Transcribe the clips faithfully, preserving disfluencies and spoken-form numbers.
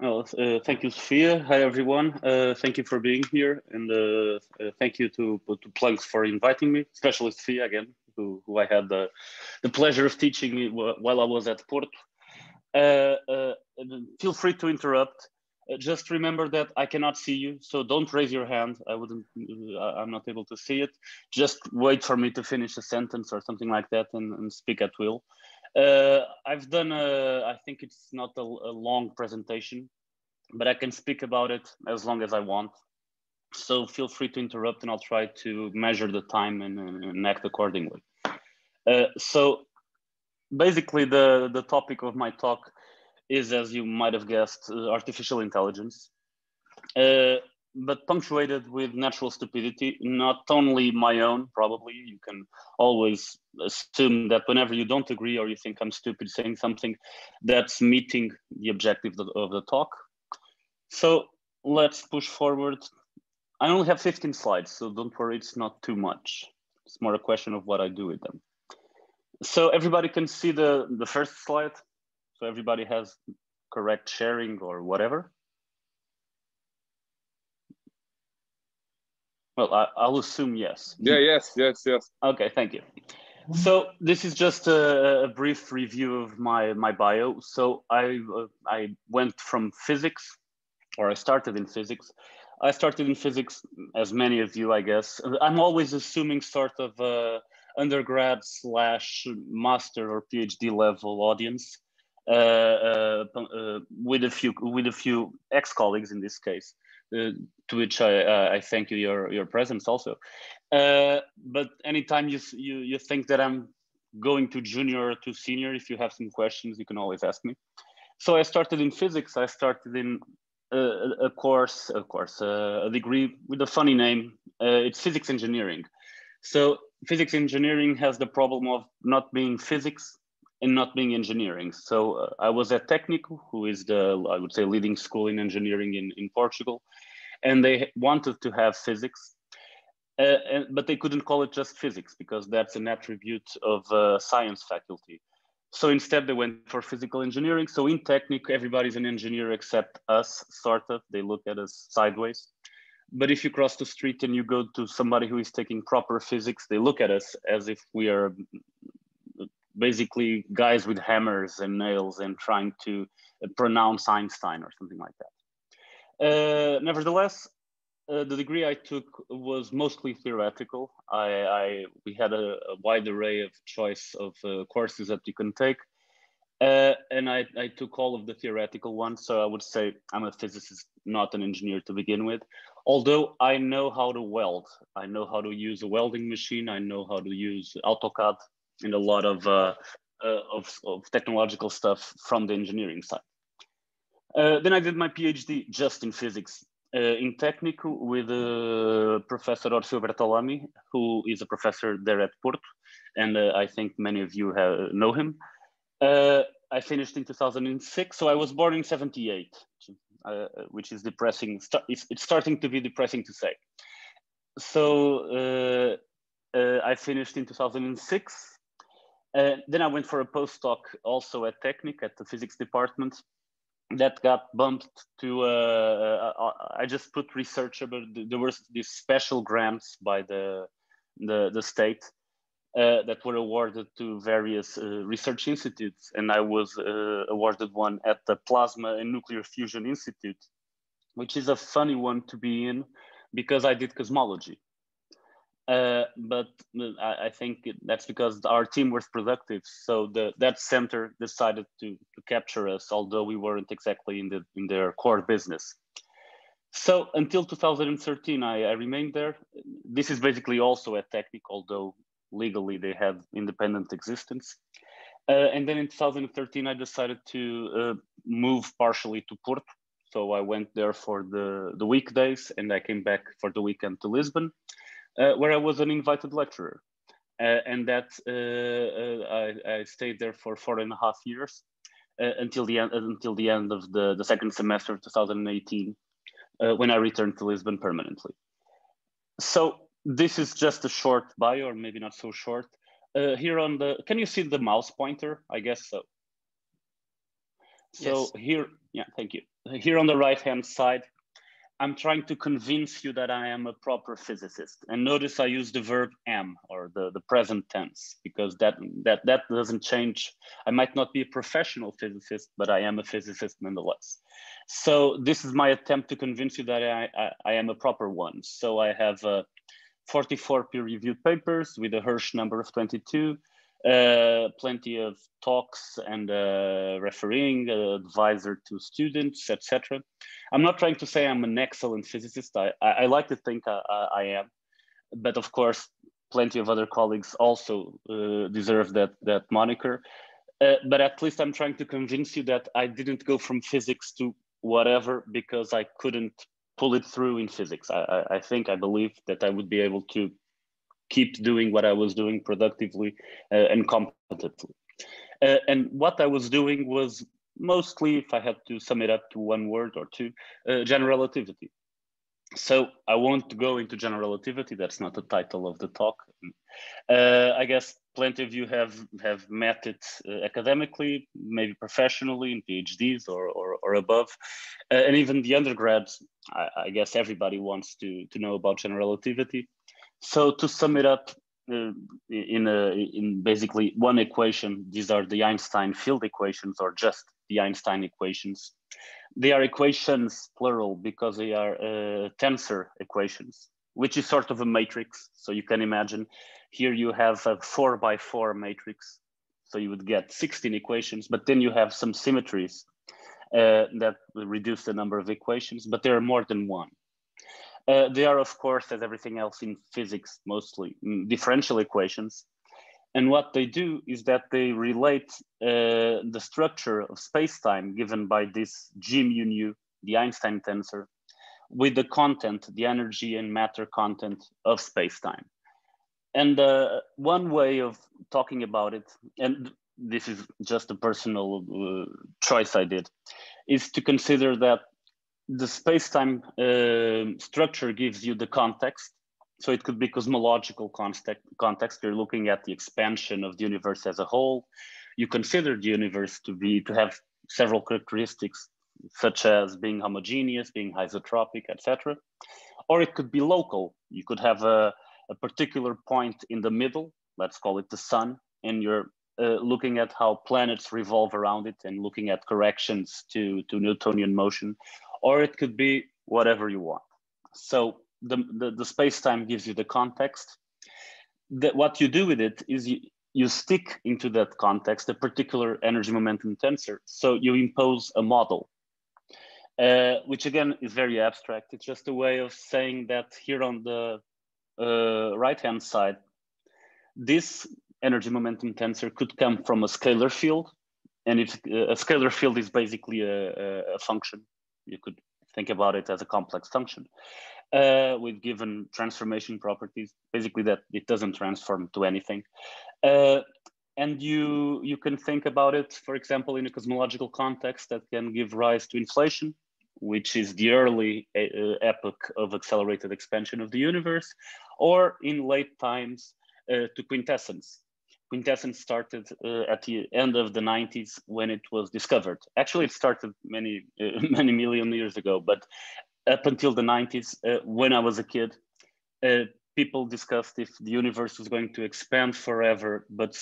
Well, uh, thank you, Sofia. Hi, everyone. Uh, thank you for being here. And uh, uh, thank you to, to PLANCKS for inviting me, especially Sofia again, who, who I had the, the pleasure of teaching while I was at Porto. Uh, uh, feel free to interrupt. Uh, just remember that I cannot see you, so don't raise your hand. I wouldn't, I'm not able to see it. Just wait for me to finish a sentence or something like that and, and speak at will. Uh, I've done, a, I think it's not a, a long presentation, but I can speak about it as long as I want. So feel free to interrupt and I'll try to measure the time and, and act accordingly. Uh, so basically the, the topic of my talk is, as you might have guessed, uh, artificial intelligence, uh, but punctuated with natural stupidity, not only my own, probably. You can always assume that whenever you don't agree or you think I'm stupid saying something, that's meeting the objective of the talk. So let's push forward. I only have fifteen slides, so don't worry, it's not too much. It's more a question of what I do with them. So everybody can see the, the first slide. So everybody has correct sharing or whatever. Well, I, I'll assume yes. Yeah, yes, yes, yes. Okay, thank you. So this is just a, a brief review of my, my bio. So I, uh, I went from physics, or I started in physics. I started in physics, as many of you, I guess. I'm always assuming sort of a undergrad slash master or PhD level audience uh, uh, uh, with a few, with a few ex-colleagues in this case. Uh, to which I, uh, I thank you your your presence also, uh, but anytime you, you you think that I'm going to junior or to senior, if you have some questions, you can always ask me. So I started in physics. I started in uh, a course, of course, uh, a degree with a funny name. Uh, it's physics engineering. So physics engineering has the problem of not being physics and not being engineering. So uh, I was at Técnico, who is the, I would say, leading school in engineering in, in Portugal. And they wanted to have physics, uh, and, but they couldn't call it just physics because that's an attribute of uh, science faculty. So instead they went for physical engineering. So in Técnico, everybody's an engineer except us, sort of. They look at us sideways. But if you cross the street and you go to somebody who is taking proper physics, they look at us as if we are basically guys with hammers and nails and trying to pronounce Einstein or something like that. Uh, nevertheless, uh, the degree I took was mostly theoretical. I, I we had a, a wide array of choice of uh, courses that you can take. Uh, and I, I took all of the theoretical ones. So I would say I'm a physicist, not an engineer to begin with. Although I know how to weld. I know how to use a welding machine. I know how to use AutoCAD. And a lot of, uh, uh, of, of technological stuff from the engineering side. Uh, then I did my PhD just in physics uh, in Técnico with uh, Professor Orfeu Bertolami, who is a professor there at Porto. And uh, I think many of you have, know him. Uh, I finished in two thousand six, so I was born in seventy-eight, uh, which is depressing. It's, it's starting to be depressing to say. So uh, uh, I finished in two thousand six. Uh, then I went for a postdoc also at Técnico at the physics department that got bumped to, uh, I, I just put researcher, but there were these special grants by the, the, the state uh, that were awarded to various uh, research institutes. And I was uh, awarded one at the Plasma and Nuclear Fusion Institute, which is a funny one to be in because I did cosmology. Uh, but I, I think it, that's because our team was productive. So the, that center decided to, to capture us, although we weren't exactly in, the, in their core business. So until two thousand thirteen, I, I remained there. This is basically also a Técnico, although legally they have independent existence. Uh, and then in two thousand thirteen, I decided to uh, move partially to Porto. So I went there for the, the weekdays and I came back for the weekend to Lisbon. Uh, where I was an invited lecturer. Uh, and that uh, uh, I, I stayed there for four and a half years uh, until, the end, until the end of the, the second semester of two thousand eighteen, uh, when I returned to Lisbon permanently. So this is just a short bio, or maybe not so short. Uh, here on the, can you see the mouse pointer? I guess so. So yes. Here, yeah, thank you. Here on the right-hand side, I'm trying to convince you that I am a proper physicist. And notice I use the verb am, or the, the present tense, because that, that, that doesn't change. I might not be a professional physicist, but I am a physicist nonetheless. So this is my attempt to convince you that I, I, I am a proper one. So I have uh, forty-four peer-reviewed papers with a Hirsch number of twenty-two, uh, plenty of talks and uh, refereeing, uh, advisor to students, et cetera. I'm not trying to say I'm an excellent physicist. I, I, I like to think I, I, I am, but of course, plenty of other colleagues also uh, deserve that, that moniker. Uh, but at least I'm trying to convince you that I didn't go from physics to whatever because I couldn't pull it through in physics. I, I think, I believe that I would be able to keep doing what I was doing productively uh, and competently. Uh, and what I was doing was mostly, if I had to sum it up to one word or two, uh, general relativity. So I won't go into general relativity. That's not the title of the talk. Uh, I guess plenty of you have, have met it uh, academically, maybe professionally in PhDs or, or, or above. Uh, and even the undergrads, I, I guess everybody wants to, to know about general relativity. So to sum it up uh, in, a, in basically one equation, these are the Einstein field equations, or just the Einstein equations. They are equations, plural, because they are uh, tensor equations, which is sort of a matrix. So you can imagine here you have a four by four matrix. So you would get sixteen equations, but then you have some symmetries uh, that reduce the number of equations, but there are more than one. Uh, they are, of course, as everything else in physics, mostly differential equations. And what they do is that they relate uh, the structure of space-time given by this G mu nu, the Einstein tensor, with the content, the energy and matter content of space-time. And uh, one way of talking about it, and this is just a personal uh, choice I did, is to consider that the space-time uh, structure gives you the context. So it could be cosmological context, context. You're looking at the expansion of the universe as a whole. You consider the universe to be, to have several characteristics, such as being homogeneous, being isotropic, et cetera. Or it could be local. You could have a, a particular point in the middle, let's call it the sun, and you're Uh, looking at how planets revolve around it and looking at corrections to, to Newtonian motion, or it could be whatever you want. So the, the, the space-time gives you the context. That what you do with it is you, you stick into that context a particular energy momentum tensor. So you impose a model, uh, which again is very abstract. It's just a way of saying that here on the uh, right-hand side, this energy momentum tensor could come from a scalar field, and it's, uh, a scalar field is basically a, a, a function. You could think about it as a complex function uh, with given transformation properties, basically that it doesn't transform to anything. Uh, and you, you can think about it, for example, in a cosmological context that can give rise to inflation, which is the early uh, epoch of accelerated expansion of the universe, or in late times uh, to quintessence. Quintessence started uh, at the end of the nineties when it was discovered. Actually, it started many, uh, many million years ago, but up until the nineties, uh, when I was a kid, uh, people discussed if the universe was going to expand forever, but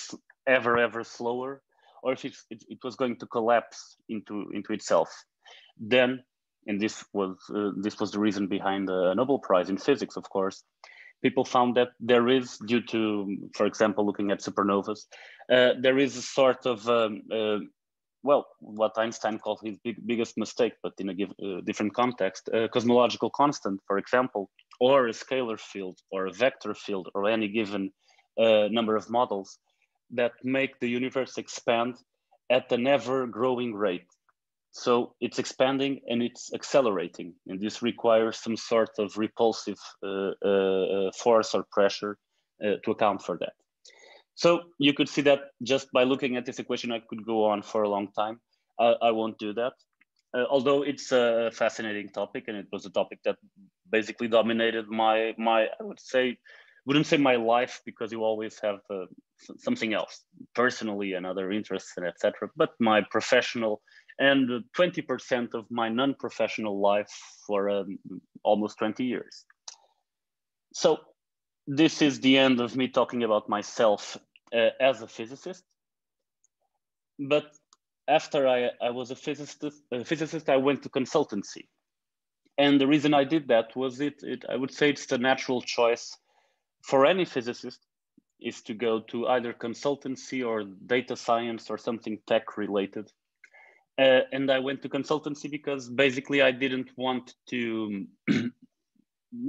ever, ever slower, or if it, it, it was going to collapse into, into itself. Then, and this was, uh, this was the reason behind the Nobel Prize in Physics, of course, people found that there is, due to, for example, looking at supernovas, uh, there is a sort of, um, uh, well, what Einstein called his big, biggest mistake, but in a give, uh, different context, uh, cosmological constant, for example, or a scalar field or a vector field or any given uh, number of models that make the universe expand at an ever-growing rate. So it's expanding and it's accelerating, and this requires some sort of repulsive uh, uh, force or pressure uh, to account for that. So you could see that just by looking at this equation, I could go on for a long time. I, I won't do that, uh, although it's a fascinating topic, and it was a topic that basically dominated my, my I would say, wouldn't say my life, because you always have uh, something else, personally and other interests and et cetera, but my professional and twenty percent of my non-professional life for um, almost twenty years. So this is the end of me talking about myself uh, as a physicist. But after I, I was a physicist, a physicist, I went to consultancy. And the reason I did that was it, it, I would say it's the natural choice for any physicist is to go to either consultancy or data science or something tech related. Uh, and I went to consultancy because basically I didn't want to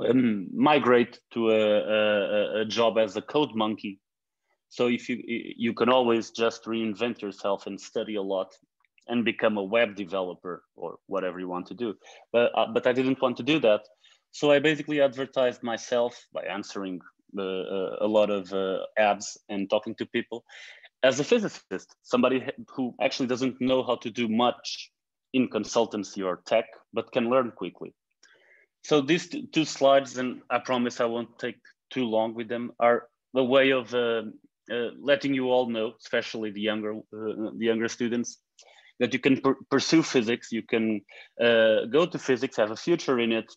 um, migrate to a, a, a job as a code monkey. So if you, you can always just reinvent yourself and study a lot and become a web developer or whatever you want to do. But, uh, but I didn't want to do that. So I basically advertised myself by answering uh, a lot of uh, ads and talking to people as a physicist, somebody who actually doesn't know how to do much in consultancy or tech, but can learn quickly. So these two slides, and I promise I won't take too long with them, are the way of uh, Uh, letting you all know, especially the younger, uh, the younger students, that you can pursue physics, you can uh, go to physics, have a future in it,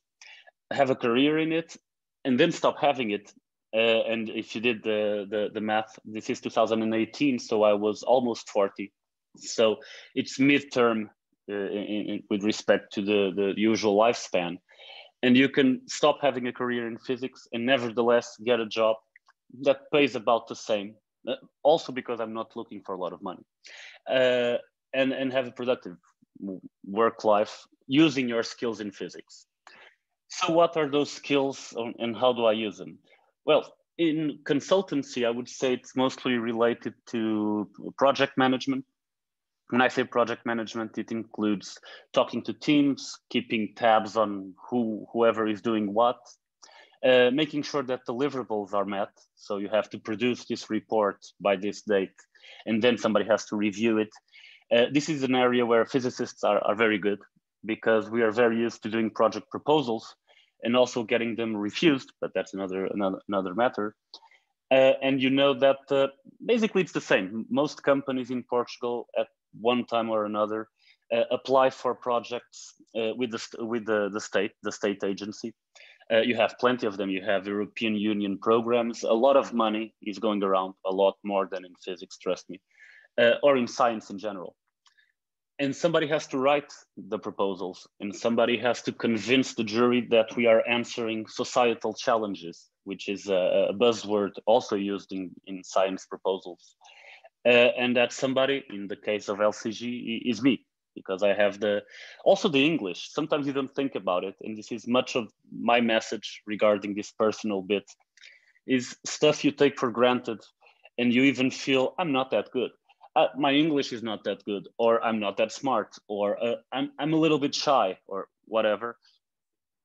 have a career in it, and then stop having it. Uh, and if you did the, the, the math, this is two thousand eighteen, so I was almost forty. So it's midterm uh, in, in, with respect to the, the usual lifespan. And you can stop having a career in physics and nevertheless get a job that pays about the same. Also because I'm not looking for a lot of money, uh, and, and have a productive work life using your skills in physics. So what are those skills and how do I use them? Well, in consultancy, I would say it's mostly related to project management. When I say project management, it includes talking to teams, keeping tabs on who, whoever is doing what, Uh, making sure that deliverables are met. So you have to produce this report by this date, and then somebody has to review it. Uh, this is an area where physicists are, are very good because we are very used to doing project proposals and also getting them refused, but that's another, another, another matter. Uh, and you know that uh, basically it's the same. Most companies in Portugal at one time or another uh, apply for projects uh, with, the, with the, the state, the state agency. Uh, you have plenty of them. You have European Union programs. A lot of money is going around, a lot more than in physics, trust me, uh, or in science in general. And somebody has to write the proposals, and somebody has to convince the jury that we are answering societal challenges, which is a, a buzzword also used in, in science proposals. Uh, and that somebody, in the case of L C G, is me. Because I have the, also the English, sometimes you don't think about it. And this is much of my message regarding this personal bit, is stuff you take for granted and you even feel I'm not that good. Uh, my English is not that good, or I'm not that smart, or uh, I'm, I'm a little bit shy or whatever.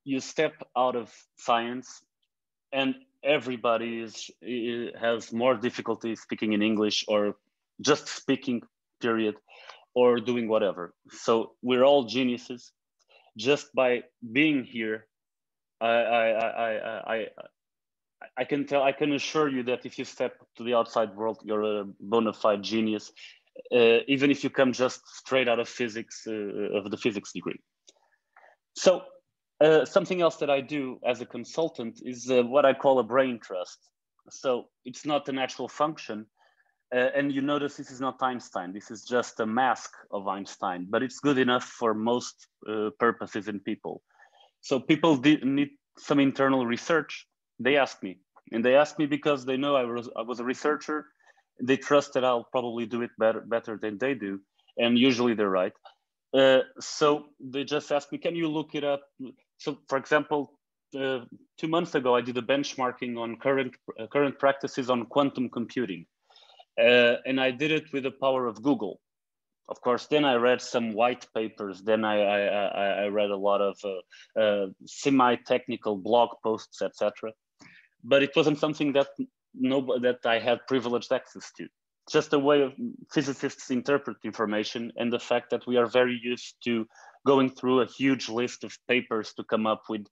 You step out of science and everybody is, is, has more difficulty speaking in English or just speaking, period. Or doing whatever. So we're all geniuses. Just by being here, I, I, I, I, I can tell, I can assure you that if you step to the outside world, you're a bona fide genius, uh, even if you come just straight out of physics, uh, of the physics degree. So uh, something else that I do as a consultant is uh, what I call a brain trust. So it's not an actual function. Uh, and you notice this is not Einstein. This is just a mask of Einstein, but it's good enough for most uh, purposes and people. So people did need some internal research. They asked me, and they asked me because they know I was, I was a researcher. They trust that I'll probably do it better, better than they do. And usually they're right. Uh, so they just asked me, can you look it up? So for example, uh, two months ago, I did a benchmarking on current, uh, current practices on quantum computing. Uh, and I did it with the power of Google. Of course, then I read some white papers. Then I, I, I, I read a lot of uh, uh, semi-technical blog posts, et cetera. But it wasn't something that, nobody, that I had privileged access to. Just a way of physicists interpret information and the fact that we are very used to going through a huge list of papers to come up with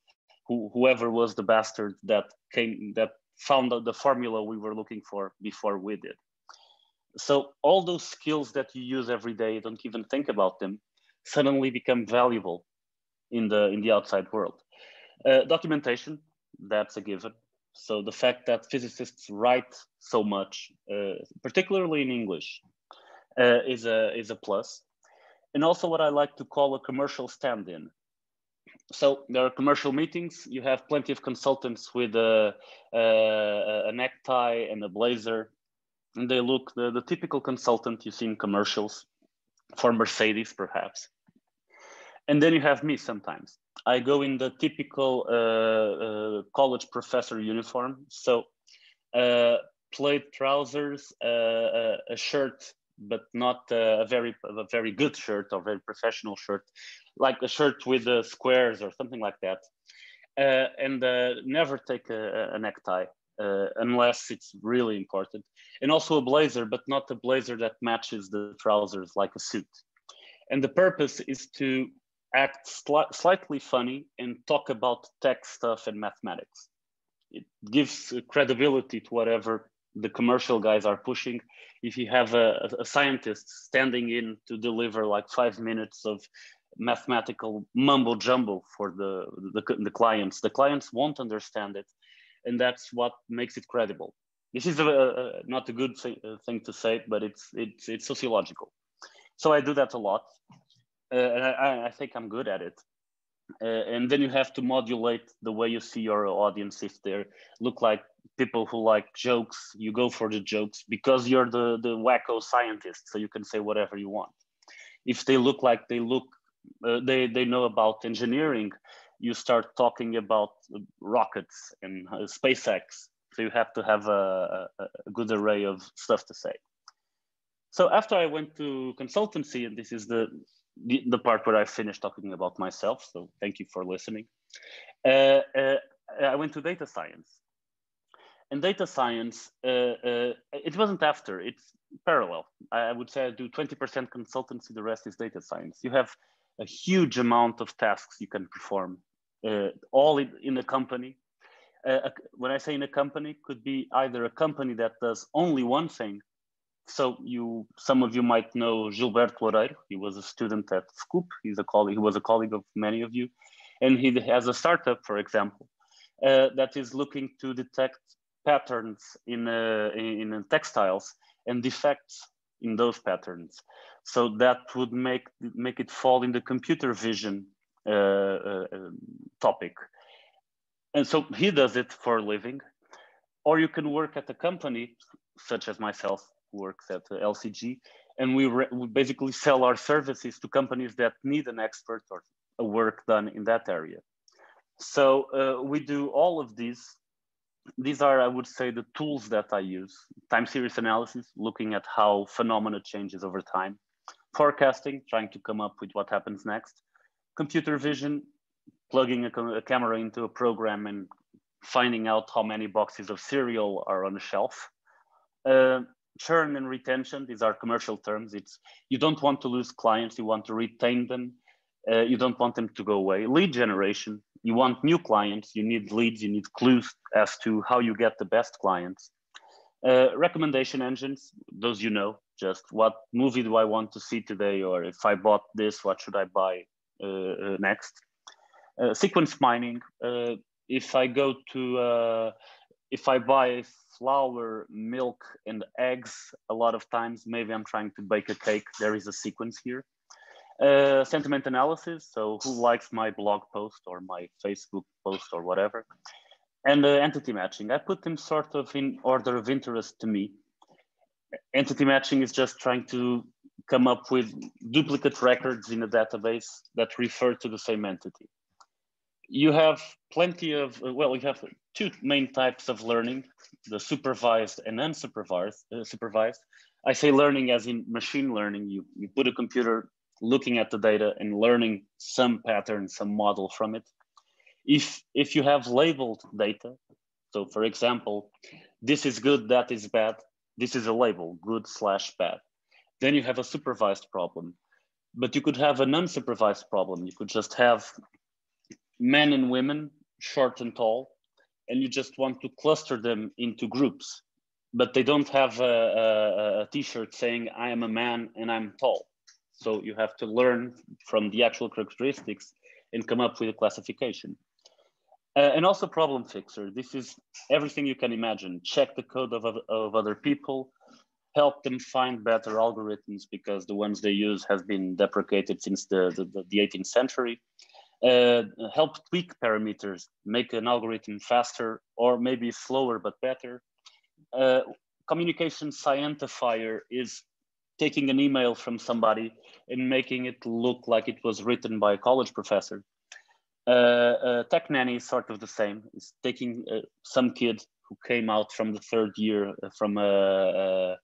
who, whoever was the bastard that, came, that found out the formula we were looking for before we did. So all those skills that you use every day, don't even think about them, suddenly become valuable in the in the outside world. Uh, documentation, that's a given. So the fact that physicists write so much, uh, particularly in English, uh, is a is a plus. And also what I like to call a commercial stand-in. So there are commercial meetings. You have plenty of consultants with a, a, a necktie and a blazer. And they look, the, the typical consultant you see in commercials for Mercedes, perhaps. And then you have me sometimes. I go in the typical uh, uh, college professor uniform. So uh, plaid trousers, uh, a, a shirt, but not a very, a very good shirt or very professional shirt, like a shirt with the squares or something like that. Uh, and uh, never take a, a necktie uh, unless it's really important. And also a blazer, but not a blazer that matches the trousers like a suit. And the purpose is to act sli- slightly funny and talk about tech stuff and mathematics. It gives credibility to whatever the commercial guys are pushing. If you have a, a scientist standing in to deliver like five minutes of mathematical mumbo jumbo for the, the, the clients, the clients won't understand it. And that's what makes it credible. This is a, a, not a good thing, a thing to say, but it's, it's, it's sociological. So I do that a lot. Uh, and I, I think I'm good at it. Uh, and then you have to modulate the way you see your audience. If they look like people who like jokes, you go for the jokes because you're the, the wacko scientist, so you can say whatever you want. If they look like they look, uh, they, they know about engineering, you start talking about rockets and uh, SpaceX. So you have to have a, a, a good array of stuff to say. So after I went to consultancy, and this is the The, the part where I finished talking about myself, so thank you for listening. Uh, uh, I went to data science. And data science, uh, uh, it wasn't after, it's parallel. I would say I do twenty percent consultancy, the rest is data science. You have a huge amount of tasks you can perform, uh, all in, in a company. Uh, when I say in a company, could be either a company that does only one thing. So you, some of you might know Gilberto Loureiro. He was a student at S C U P. He's a colleague. He was a colleague of many of you, and he has a startup, for example, uh, that is looking to detect patterns in uh, in, in textiles and defects in those patterns. So that would make make it fall in the computer vision uh, uh, topic. And so he does it for a living, or you can work at a company such as myself. Works at the L C G, and we, re we basically sell our services to companies that need an expert or a work done in that area. So uh, we do all of these. These are, I would say, the tools that I use. Time series analysis, looking at how phenomena changes over time. Forecasting, trying to come up with what happens next. Computer vision, plugging a, a camera into a program and finding out how many boxes of cereal are on a shelf. Uh, Churn and retention, these are commercial terms. It's, you don't want to lose clients, you want to retain them. Uh, you don't want them to go away. Lead generation, you want new clients, you need leads, you need clues as to how you get the best clients. Uh, recommendation engines, those you know, just what movie do I want to see today, or if I bought this, what should I buy uh, next? Uh, sequence mining, uh, if I go to, uh, if I buy flour, milk, and eggs, a lot of times, maybe I'm trying to bake a cake. There is a sequence here. Uh, sentiment analysis, so who likes my blog post or my Facebook post or whatever. And uh, entity matching, I put them sort of in order of interest to me. Entity matching is just trying to come up with duplicate records in a database that refer to the same entity. You have plenty of, well, you have two main types of learning, the supervised and unsupervised. Uh, supervised. I say learning as in machine learning. You, you put a computer looking at the data and learning some pattern, some model from it. If, if you have labeled data, so for example, this is good, that is bad. This is a label, good slash bad. Then you have a supervised problem. But you could have an unsupervised problem. You could just have men and women, short and tall, and you just want to cluster them into groups, but they don't have a, a, a t-shirt saying I am a man and I'm tall. So you have to learn from the actual characteristics and come up with a classification. Uh, and also problem fixer. This is everything you can imagine. Check the code of, of other people, help them find better algorithms because the ones they use have been deprecated since the, the, the eighteenth century. Uh, help tweak parameters, make an algorithm faster or maybe slower, but better. Uh, communication scientifier is taking an email from somebody and making it look like it was written by a college professor. Uh, uh, tech nanny is sort of the same. It's taking uh, some kid who came out from the third year from a, uh,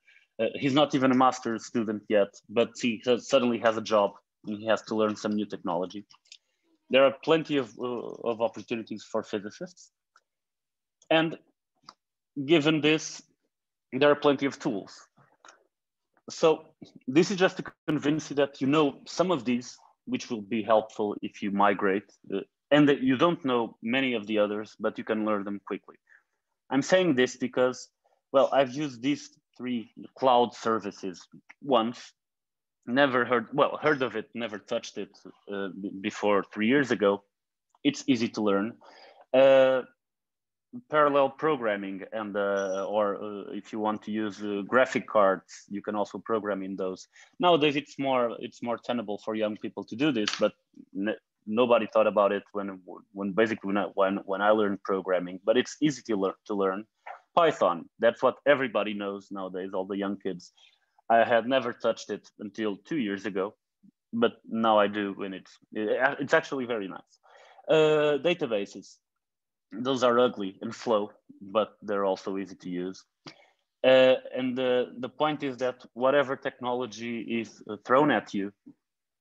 uh, he's not even a master's student yet, but he has, suddenly has a job and he has to learn some new technology. There are plenty of, uh, of opportunities for physicists. And given this, there are plenty of tools. So this is just to convince you that you know some of these, which will be helpful if you migrate, uh, and that you don't know many of the others, but you can learn them quickly. I'm saying this because, well, I've used these three cloud services once, never heard, well, heard of it, never touched it uh, before three years ago. It's easy to learn. Uh, parallel programming and, uh, or uh, if you want to use uh, graphic cards, you can also program in those. Nowadays, it's more, it's more tenable for young people to do this, but nobody thought about it when, when basically when I, when, when I learned programming, but it's easy to learn, to learn. Python, that's what everybody knows nowadays, all the young kids. I had never touched it until two years ago, but now I do, and it's, it's actually very nice. Uh, databases. Those are ugly and slow, but they're also easy to use. Uh, and the, the point is that whatever technology is thrown at you,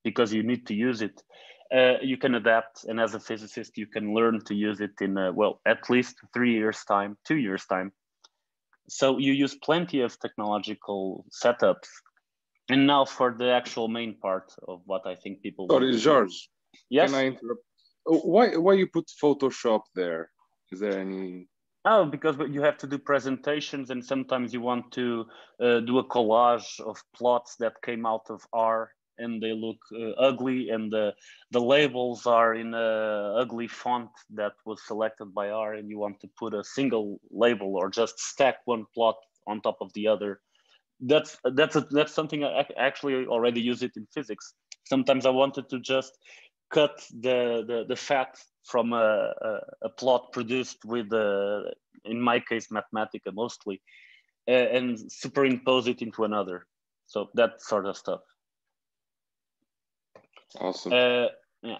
because you need to use it, uh, you can adapt. And as a physicist, you can learn to use it in, a, well, at least three years time, two years time. So you use plenty of technological setups. And now for the actual main part of what I think people- Sorry, George, yes? Can I interrupt? Why, why you put Photoshop there? Is there any? Oh, because you have to do presentations and sometimes you want to uh, do a collage of plots that came out of R and they look uh, ugly and the, the labels are in a ugly font that was selected by R and you want to put a single label or just stack one plot on top of the other. That's, that's, a, that's something I actually already use it in physics. Sometimes I wanted to just cut the, the, the fat from a, a, a plot produced with, a, in my case, Mathematica mostly, uh, and superimpose it into another. So that sort of stuff. Awesome. Uh, yeah.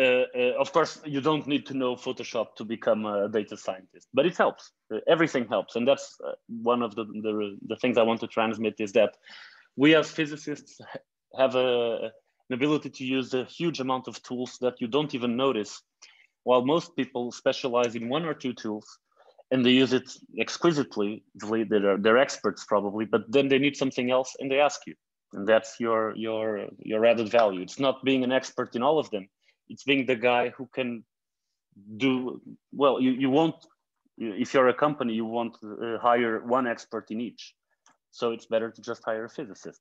Uh, uh, of course, you don't need to know Photoshop to become a data scientist, but it helps. Uh, everything helps. And that's uh, one of the, the, the things I want to transmit is that we as physicists have a, an ability to use a huge amount of tools that you don't even notice, while most people specialize in one or two tools and they use it exquisitely. They're, they're experts probably, but then they need something else and they ask you. And that's your, your, your added value. It's not being an expert in all of them. It's being the guy who can do, well, you, you won't, if you're a company, you won't uh, hire one expert in each. So it's better to just hire a physicist.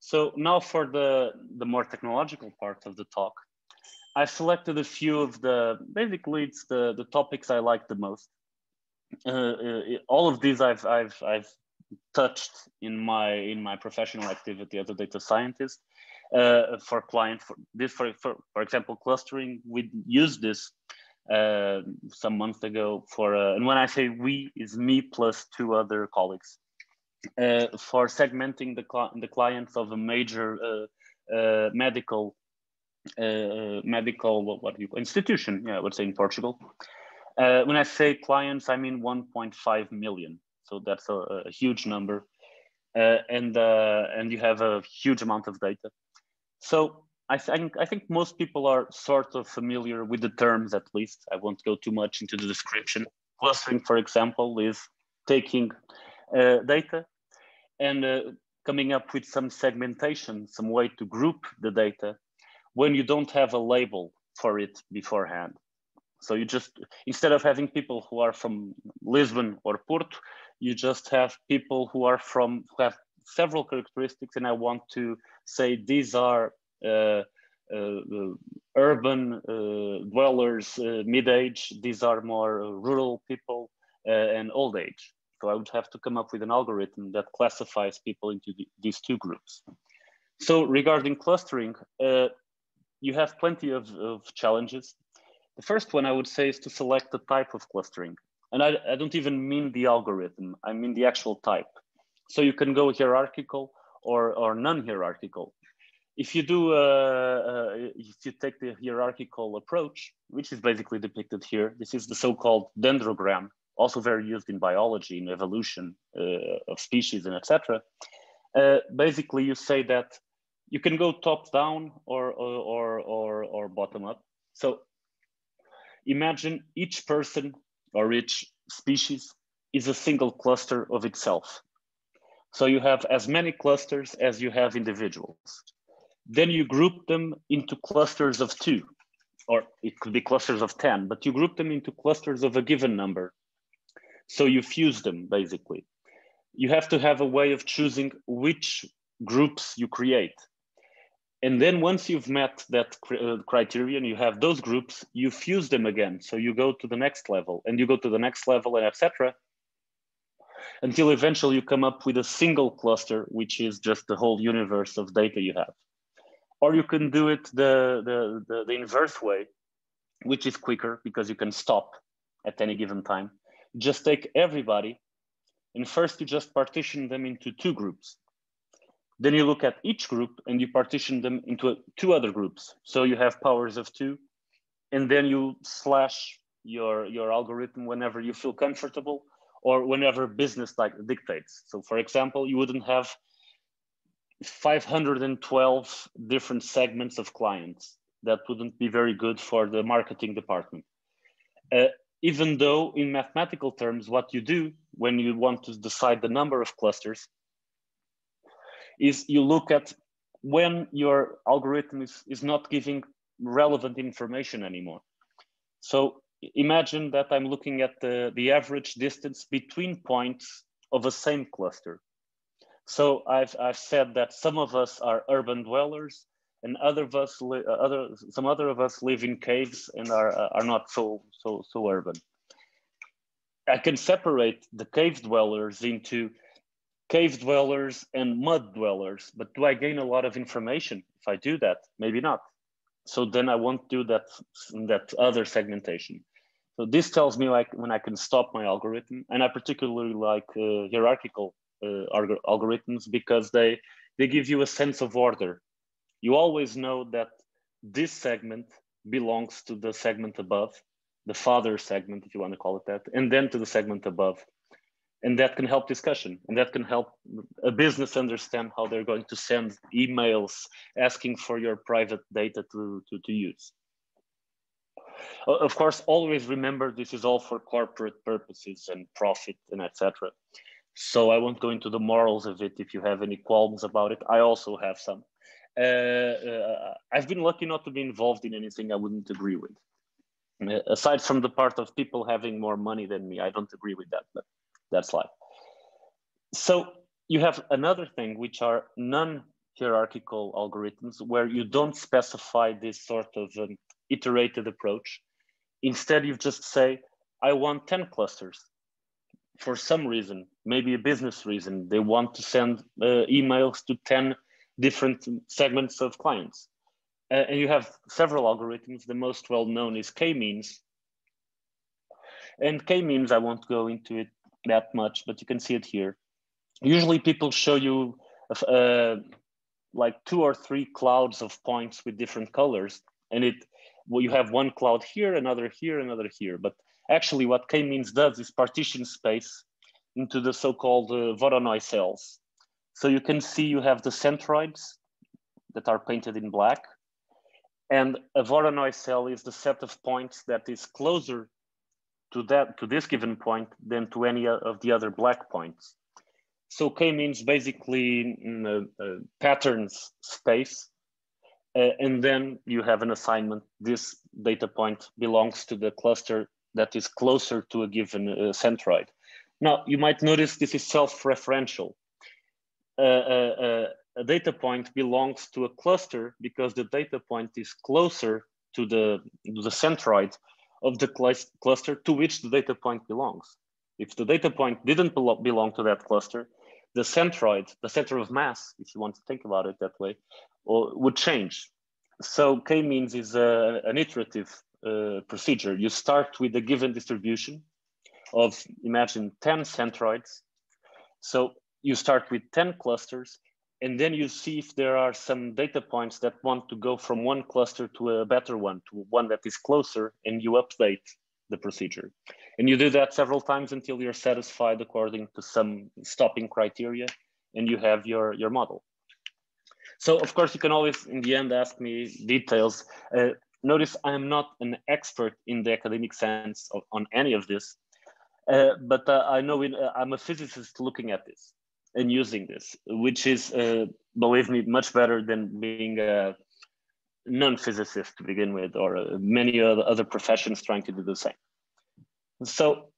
So now for the, the more technological part of the talk, I selected a few of the, basically it's the, the topics I like the most. Uh, uh, all of these I've, I've, I've touched in my, in my professional activity as a data scientist uh, for clients. For, this, for, for, for example, clustering, we used this uh, some months ago for, uh, and when I say we, it's me plus two other colleagues. Uh, for segmenting the, cl the clients of a major uh, uh, medical uh, medical what, what do you call, institution, yeah, I would say in Portugal. Uh, when I say clients, I mean one point five million. So that's a, a huge number, uh, and uh, and you have a huge amount of data. So I think I think most people are sort of familiar with the terms, at least. I won't go too much into the description. Clustering, for example, is taking uh, data and uh, coming up with some segmentation, some way to group the data when you don't have a label for it beforehand. So you just, instead of having people who are from Lisbon or Porto, you just have people who are from, who have several characteristics and I want to say these are uh, uh, urban uh, dwellers, uh, mid-age, these are more rural people, uh, and old age. So I would have to come up with an algorithm that classifies people into the, these two groups. So regarding clustering, uh, you have plenty of, of challenges. The first one I would say is to select the type of clustering. And I, I don't even mean the algorithm, I mean the actual type. So you can go hierarchical or, or non-hierarchical. If you do, uh, uh, if you take the hierarchical approach, which is basically depicted here, this is the so-called dendrogram, also very used in biology, in evolution uh, of species and et cetera. Uh, basically you say that you can go top down or, or, or, or bottom up. So imagine each person or each species is a single cluster of itself. So you have as many clusters as you have individuals. Then you group them into clusters of two, or it could be clusters of ten, but you group them into clusters of a given number. So you fuse them basically. You have to have a way of choosing which groups you create. And then once you've met that criterion, you have those groups, you fuse them again. So you go to the next level and you go to the next level and et cetera, until eventually you come up with a single cluster, which is just the whole universe of data you have. Or you can do it the, the, the, the inverse way, which is quicker because you can stop at any given time. Just take everybody and first you just partition them into two groups. Then you look at each group and you partition them into two other groups. So you have powers of two, and then you slash your, your algorithm whenever you feel comfortable or whenever business like dictates. So for example, you wouldn't have five hundred twelve different segments of clients. That wouldn't be very good for the marketing department. Uh, even though in mathematical terms, what you do when you want to decide the number of clusters is you look at when your algorithm is, is not giving relevant information anymore. So imagine that I'm looking at the, the average distance between points of a same cluster. So I've, I've said that some of us are urban dwellers and other of us, other, some other of us live in caves and are, are not so, so, so urban. I can separate the cave dwellers into cave dwellers and mud dwellers, but do I gain a lot of information if I do that? Maybe not. So then I won't do that, that other segmentation. So this tells me like when I can stop my algorithm, and I particularly like uh, hierarchical uh, algorithms because they, they give you a sense of order. You always know that this segment belongs to the segment above, the father segment, if you want to call it that, and then to the segment above. And that can help discussion, and that can help a business understand how they're going to send emails asking for your private data to, to, to use. Of course, always remember this is all for corporate purposes and profit and et cetera. So I won't go into the morals of it if you have any qualms about it. I also have some. Uh, uh, I've been lucky not to be involved in anything I wouldn't agree with. Aside from the part of people having more money than me, I don't agree with that. But that's life. So you have another thing, which are non-hierarchical algorithms where you don't specify this sort of um, iterated approach. Instead, you just say, I want ten clusters for some reason, maybe a business reason. They want to send uh, emails to ten different segments of clients. Uh, and you have several algorithms. The most well-known is K-means. And K-means, I won't go into it that much, but you can see it here. Usually people show you uh, like two or three clouds of points with different colors, and it well, you have one cloud here, another here, another here. But actually what K-means does is partition space into the so-called uh, Voronoi cells. So you can see you have the centroids that are painted in black, and a Voronoi cell is the set of points that is closer to that, to this given point than to any of the other black points. So K-means basically uh, uh, patterns space, uh, and then you have an assignment. This data point belongs to the cluster that is closer to a given uh, centroid. Now, you might notice this is self-referential. Uh, uh, uh, a data point belongs to a cluster because the data point is closer to the, the centroid of the cl cluster to which the data point belongs. If the data point didn't belo belong to that cluster, the centroid, the center of mass, if you want to think about it that way, or, would change. So K-means is a, an iterative uh, procedure. You start with a given distribution of, imagine, ten centroids. So you start with ten clusters, and then you see if there are some data points that want to go from one cluster to a better one, to one that is closer, and you update the procedure. And you do that several times until you're satisfied according to some stopping criteria, and you have your, your model. So of course, you can always, in the end, ask me details. Uh, notice I am not an expert in the academic sense of, on any of this, uh, but uh, I know in, uh, I'm a physicist looking at this and using this, which is, uh, believe me, much better than being a non-physicist to begin with, or uh, many other professions trying to do the same. So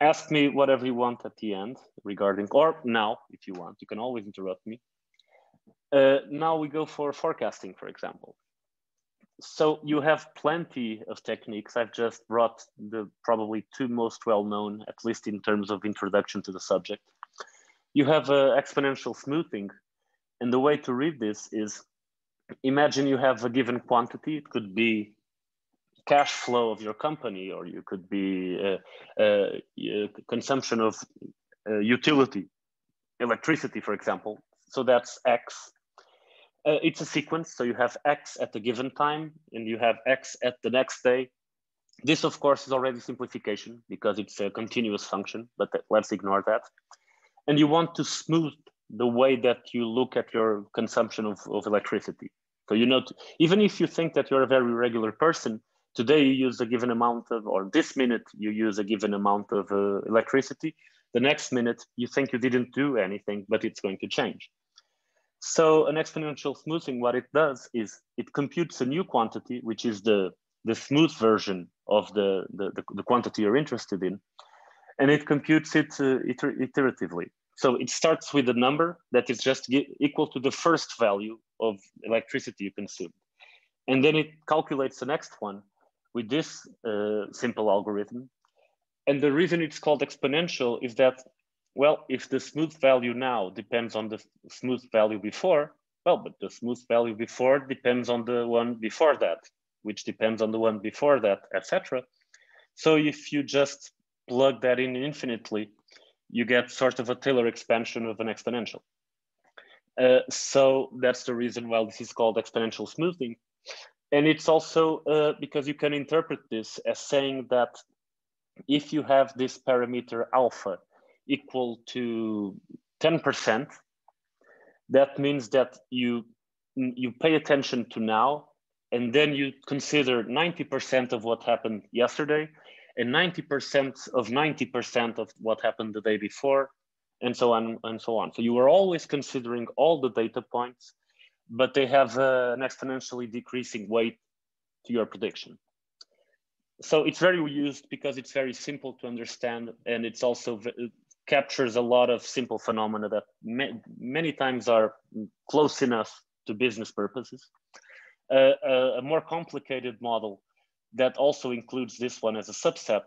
ask me whatever you want at the end regarding, or now, if you want, you can always interrupt me. Uh, now we go for forecasting, for example. So you have plenty of techniques. I've just brought the probably two most well-known, at least in terms of introduction to the subject. You have uh, exponential smoothing. And the way to read this is, imagine you have a given quantity. It could be cash flow of your company, or you could be uh, uh, consumption of uh, utility, electricity, for example. So that's X. Uh, it's a sequence. So you have X at a given time, and you have X at the next day. This, of course, is already simplification because it's a continuous function, but let's ignore that. And you want to smooth the way that you look at your consumption of, of electricity. So you know, even if you think that you're a very regular person, today you use a given amount of, or this minute you use a given amount of uh, electricity, the next minute you think you didn't do anything, but it's going to change. So an exponential smoothing, what it does is it computes a new quantity, which is the, the smooth version of the, the, the, the quantity you're interested in, and it computes it uh, iter iteratively. So it starts with a number that is just equal to the first value of electricity you consumed. And then it calculates the next one with this uh, simple algorithm. And the reason it's called exponential is that, well, if the smooth value now depends on the smooth value before, well, but the smooth value before depends on the one before that, which depends on the one before that, et cetera. So if you just plug that in infinitely, you get sort of a Taylor expansion of an exponential. Uh, so that's the reason why this is called exponential smoothing. And it's also uh, because you can interpret this as saying that if you have this parameter alpha equal to ten percent, that means that you, you pay attention to now, and then you consider ninety percent of what happened yesterday, and ninety percent of ninety percent of what happened the day before, and so on and so on. So you are always considering all the data points, but they have uh, an exponentially decreasing weight to your prediction. So it's very used because it's very simple to understand, and it's also it captures a lot of simple phenomena that ma many times are close enough to business purposes. Uh, a, a more complicated model that also includes this one as a subset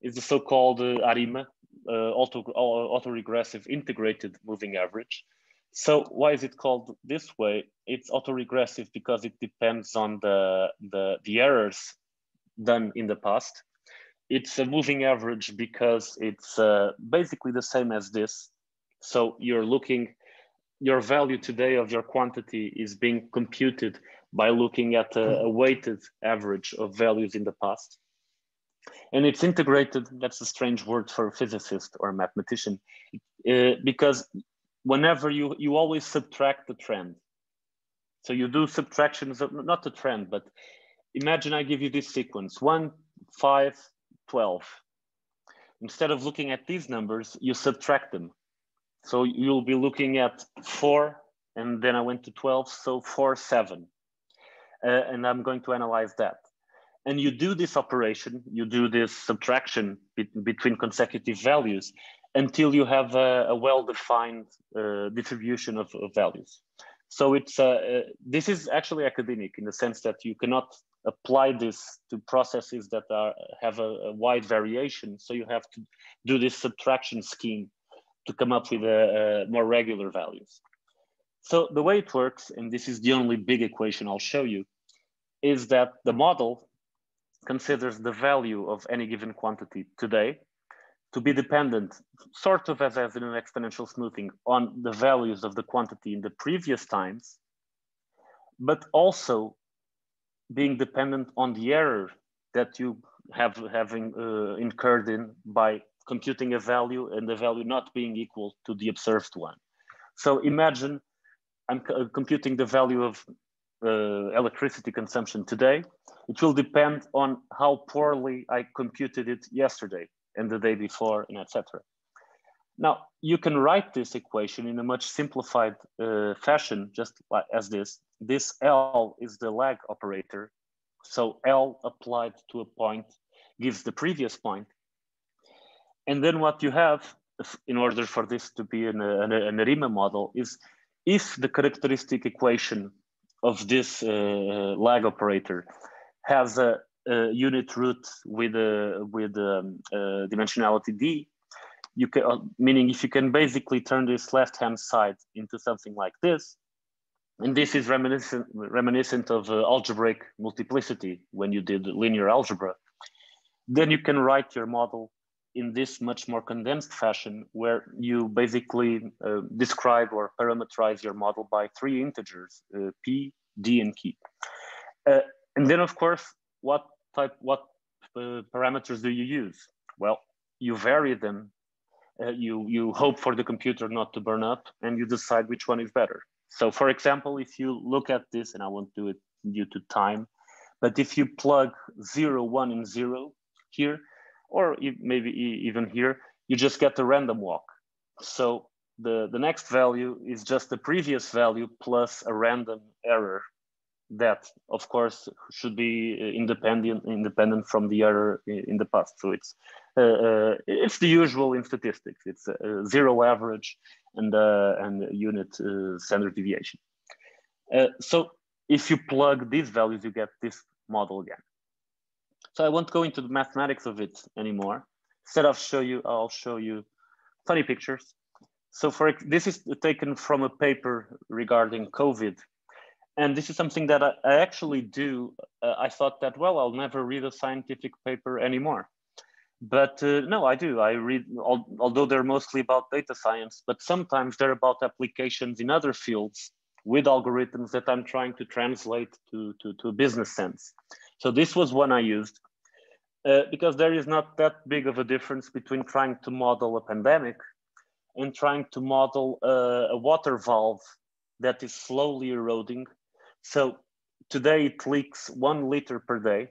is the so-called uh, ARIMA, uh, auto, autoregressive integrated moving average. So why is it called this way? It's autoregressive because it depends on the, the, the errors done in the past. It's a moving average because it's uh, basically the same as this. So you're looking, your value today of your quantity is being computed by looking at a, a weighted average of values in the past. And it's integrated, that's a strange word for a physicist or a mathematician, uh, because whenever you, you always subtract the trend. So you do subtractions of, not the trend, but imagine I give you this sequence, one, five, twelve. Instead of looking at these numbers, you subtract them. So you'll be looking at four, and then I went to twelve, so four, seven. Uh, and I'm going to analyze that. And you do this operation, you do this subtraction be between consecutive values, until you have a, a well-defined uh, distribution of, of values. So it's uh, uh, this is actually academic in the sense that you cannot apply this to processes that are have a, a wide variation. So you have to do this subtraction scheme to come up with a, a more regular values. So the way it works, and this is the only big equation I'll show you, is that the model considers the value of any given quantity today to be dependent, sort of as, as in an exponential smoothing, on the values of the quantity in the previous times, but also being dependent on the error that you have having uh, incurred in by computing a value and the value not being equal to the observed one. So imagine I'm computing the value of uh, electricity consumption today. It will depend on how poorly I computed it yesterday and the day before, and et cetera. Now, you can write this equation in a much simplified uh, fashion, just like as this. This L is the lag operator. So L applied to a point gives the previous point. And then what you have, in order for this to be an, an, an ARIMA model, is if the characteristic equation of this uh, lag operator has a, a unit root with a, with a, a dimensionality d, you can, meaning if you can basically turn this left-hand side into something like this, and this is reminiscent reminiscent of uh, algebraic multiplicity when you did linear algebra, then you can write your model in this much more condensed fashion, where you basically uh, describe or parameterize your model by three integers, uh, p, d, and q. Uh, and then, of course, what type, what uh, parameters do you use? Well, you vary them. Uh, you, you hope for the computer not to burn up, and you decide which one is better. So, for example, if you look at this, and I won't do it due to time, but if you plug zero, one, and zero here, or maybe even here, you just get a random walk. So the, the next value is just the previous value plus a random error that, of course, should be independent independent from the error in the past. So it's, uh, it's the usual in statistics. It's a zero average and, uh, and unit uh, standard deviation. Uh, so if you plug these values, you get this model again. So I won't go into the mathematics of it anymore. Instead, I'll show you, I'll show you funny pictures. So for this is taken from a paper regarding COVID. And this is something that I, I actually do. Uh, I thought that, well, I'll never read a scientific paper anymore. But uh, no, I do. I read, al although they're mostly about data science, but sometimes they're about applications in other fields with algorithms that I'm trying to translate to, to, to a business sense. So this was one I used uh, because there is not that big of a difference between trying to model a pandemic and trying to model a, a water valve that is slowly eroding. So today it leaks one liter per day,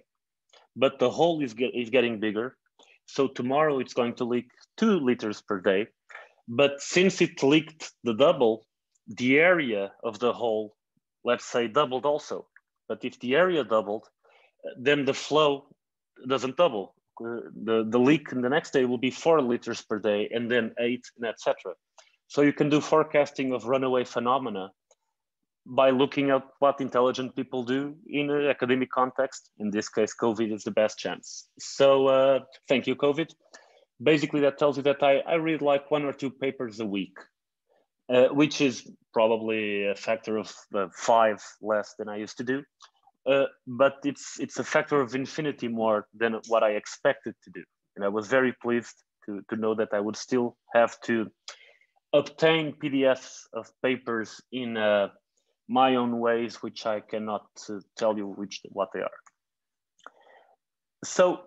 but the hole is, get, is getting bigger. So tomorrow it's going to leak two liters per day. But since it leaked the double, the area of the hole, let's say, doubled also. But if the area doubled, then the flow doesn't double. The, the leak in the next day will be four liters per day, and then eight, and et cetera. So you can do forecasting of runaway phenomena by looking at what intelligent people do in an academic context. In this case, COVID is the best chance. So uh, thank you, COVID. Basically, that tells you that I, I read like one or two papers a week, uh, which is probably a factor of uh, five less than I used to do. Uh, but it's it's a factor of infinity more than what I expected to do. And I was very pleased to, to know that I would still have to obtain P D Fs of papers in uh, my own ways, which I cannot uh, tell you which what they are. So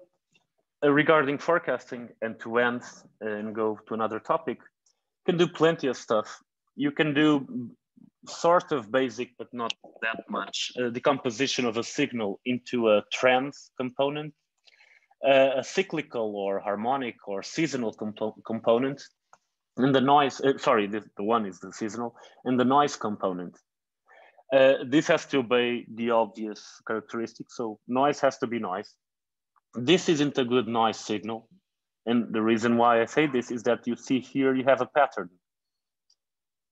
uh, regarding forecasting, and to end and go to another topic, you can do plenty of stuff. You can do sort of basic, but not that much, uh, decomposition of a signal into a trends component, uh, a cyclical or harmonic or seasonal compo component, and the noise, uh, sorry, the, the one is the seasonal, and the noise component. Uh, this has to obey the obvious characteristics, so noise has to be noise. This isn't a good noise signal, And the reason why I say this is that you see here, you have a pattern.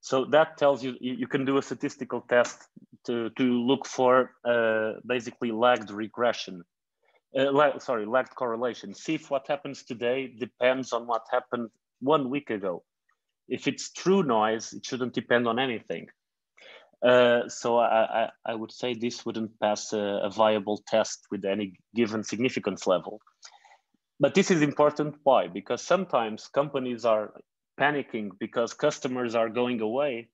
So that tells you, you can do a statistical test to, to look for uh, basically lagged regression, uh, lag, sorry, lagged correlation. See if what happens today depends on what happened one week ago. If it's true noise, it shouldn't depend on anything. Uh, so I, I, I would say this wouldn't pass a, a viable test with any given significance level. But this is important, why? Because sometimes companies are panicking because customers are going away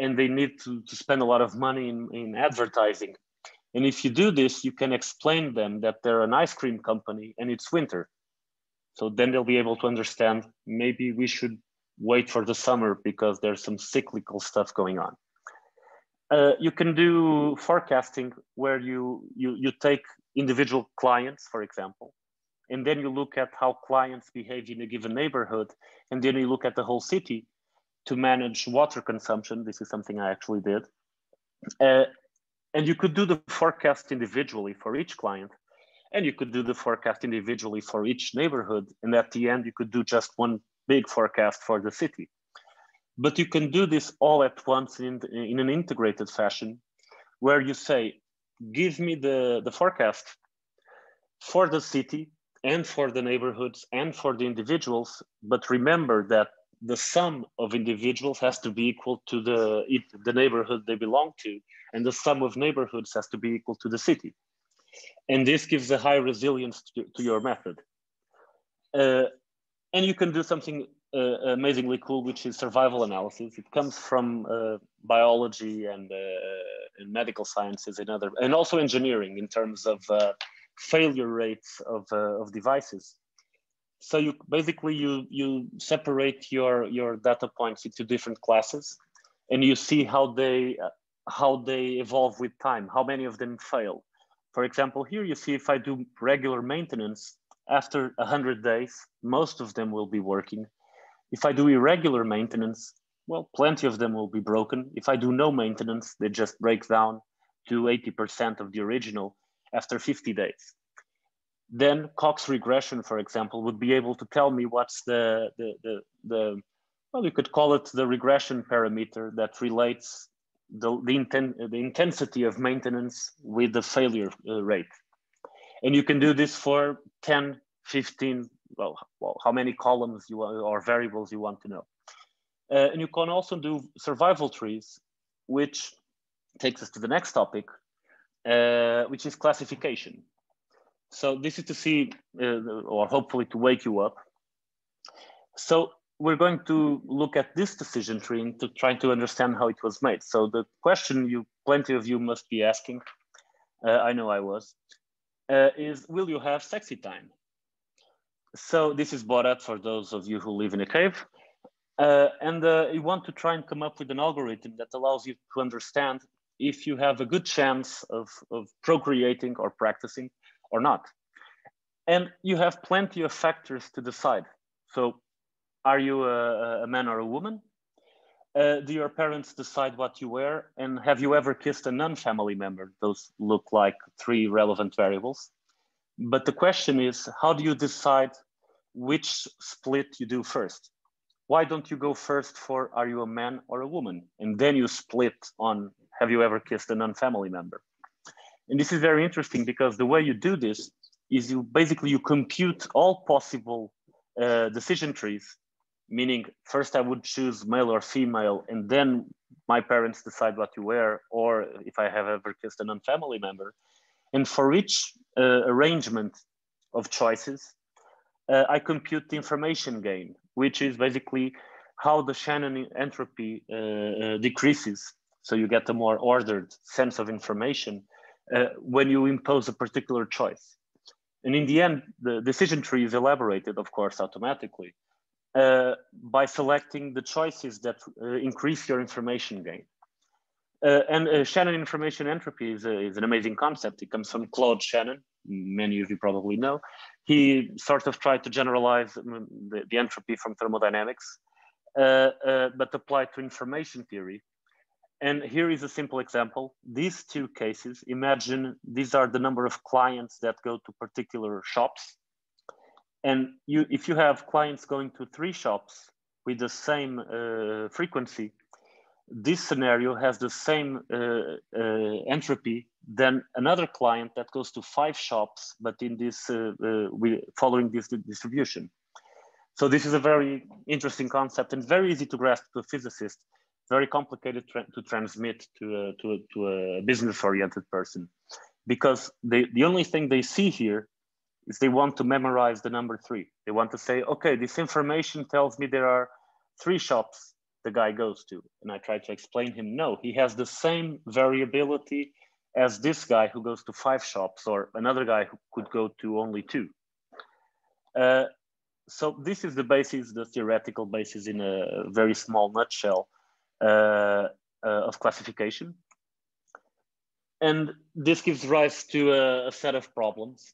and they need to, to spend a lot of money in, in advertising. And if you do this, you can explain them that they're an ice cream company and it's winter. So then they'll be able to understand, maybe we should wait for the summer because there's some cyclical stuff going on. Uh, you can do forecasting where you, you, you take individual clients, for example, and then you look at how clients behave in a given neighborhood, and then you look at the whole city to manage water consumption. This is something I actually did. Uh, and you could do the forecast individually for each client, and you could do the forecast individually for each neighborhood, and at the end, you could do just one big forecast for the city. But you can do this all at once in, in an integrated fashion, where you say, give me the, the forecast for the city, and for the neighborhoods and for the individuals, but remember that the sum of individuals has to be equal to the, the neighborhood they belong to, and the sum of neighborhoods has to be equal to the city. And this gives a high resilience to, to your method. Uh, and you can do something uh, amazingly cool, which is survival analysis. It comes from uh, biology and, uh, and medical sciences and other, and also engineering in terms of uh, failure rates of, uh, of devices. So you basically you, you separate your, your data points into different classes and you see how they, uh, how they evolve with time, how many of them fail. For example, here you see if I do regular maintenance, after one hundred days, most of them will be working. If I do irregular maintenance, well, plenty of them will be broken. If I do no maintenance, they just break down to eighty percent of the original after fifty days. Then Cox regression, for example, would be able to tell me what's the, the, the, the well, you could call it the regression parameter that relates the, the, inten the intensity of maintenance with the failure uh, rate. And you can do this for ten, fifteen, well, well how many columns you want, or variables you want to know. Uh, and you can also do survival trees, which takes us to the next topic, Uh, which is classification. So this is to see, uh, or hopefully to wake you up. So we're going to look at this decision tree and to try to understand how it was made. So the question you, plenty of you must be asking, uh, I know I was, uh, is will you have sexy time? So this is Borat for those of you who live in a cave. Uh, and uh, you want to try and come up with an algorithm that allows you to understand if you have a good chance of, of procreating or practicing or not. And you have plenty of factors to decide. So are you a, a man or a woman? Uh, do your parents decide what you wear? And have you ever kissed a non-family member? Those look like three relevant variables. But the question is, how do you decide which split you do first? Why don't you go first for, are you a man or a woman? And then you split on, have you ever kissed a non-family member? And this is very interesting because the way you do this is you basically you compute all possible uh, decision trees, meaning first I would choose male or female, and then my parents decide what you wear, or if I have ever kissed a non-family member. And for each uh, arrangement of choices, uh, I compute the information gain, which is basically how the Shannon entropy uh, uh, decreases. So you get a more ordered sense of information uh, when you impose a particular choice. And in the end, the decision tree is elaborated, of course, automatically uh, by selecting the choices that uh, increase your information gain. Uh, and uh, Shannon information entropy is, a, is an amazing concept. It comes from Claude Shannon, many of you probably know. He sort of tried to generalize the, the entropy from thermodynamics, uh, uh, but applied to information theory. And here is a simple example. These two cases, imagine these are the number of clients that go to particular shops. And you, if you have clients going to three shops with the same uh, frequency, this scenario has the same uh, uh, entropy than another client that goes to five shops, but in this uh, uh, we following this distribution. So this is a very interesting concept and very easy to grasp to a physicist, very complicated tra to transmit to a, to a, to a business-oriented person, because they, the only thing they see here is they want to memorize the number three. They want to say, okay, this information tells me there are three shops the guy goes to. And I try to explain him, no, he has the same variability as this guy who goes to five shops or another guy who could go to only two. Uh, so this is the basis, the theoretical basis in a very small nutshell uh, uh, of classification. And this gives rise to a, a set of problems.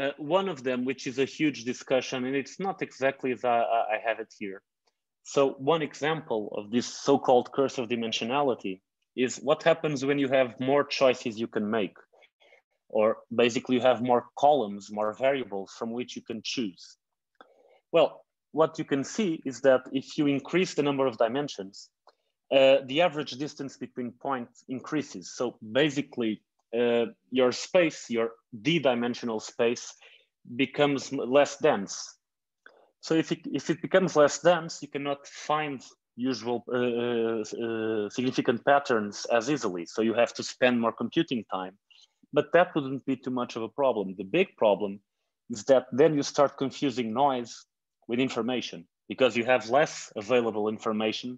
Uh, one of them, which is a huge discussion, and it's not exactly as I, I have it here. So one example of this so-called curse of dimensionality is what happens when you have more choices you can make, or basically you have more columns, more variables from which you can choose. Well, what you can see is that if you increase the number of dimensions, uh, the average distance between points increases. So basically, Uh, your space, your d-dimensional space, becomes less dense. So if it, if it becomes less dense, you cannot find usual uh, uh, significant patterns as easily. So you have to spend more computing time. But that wouldn't be too much of a problem. The big problem is that then you start confusing noise with information, because you have less available information,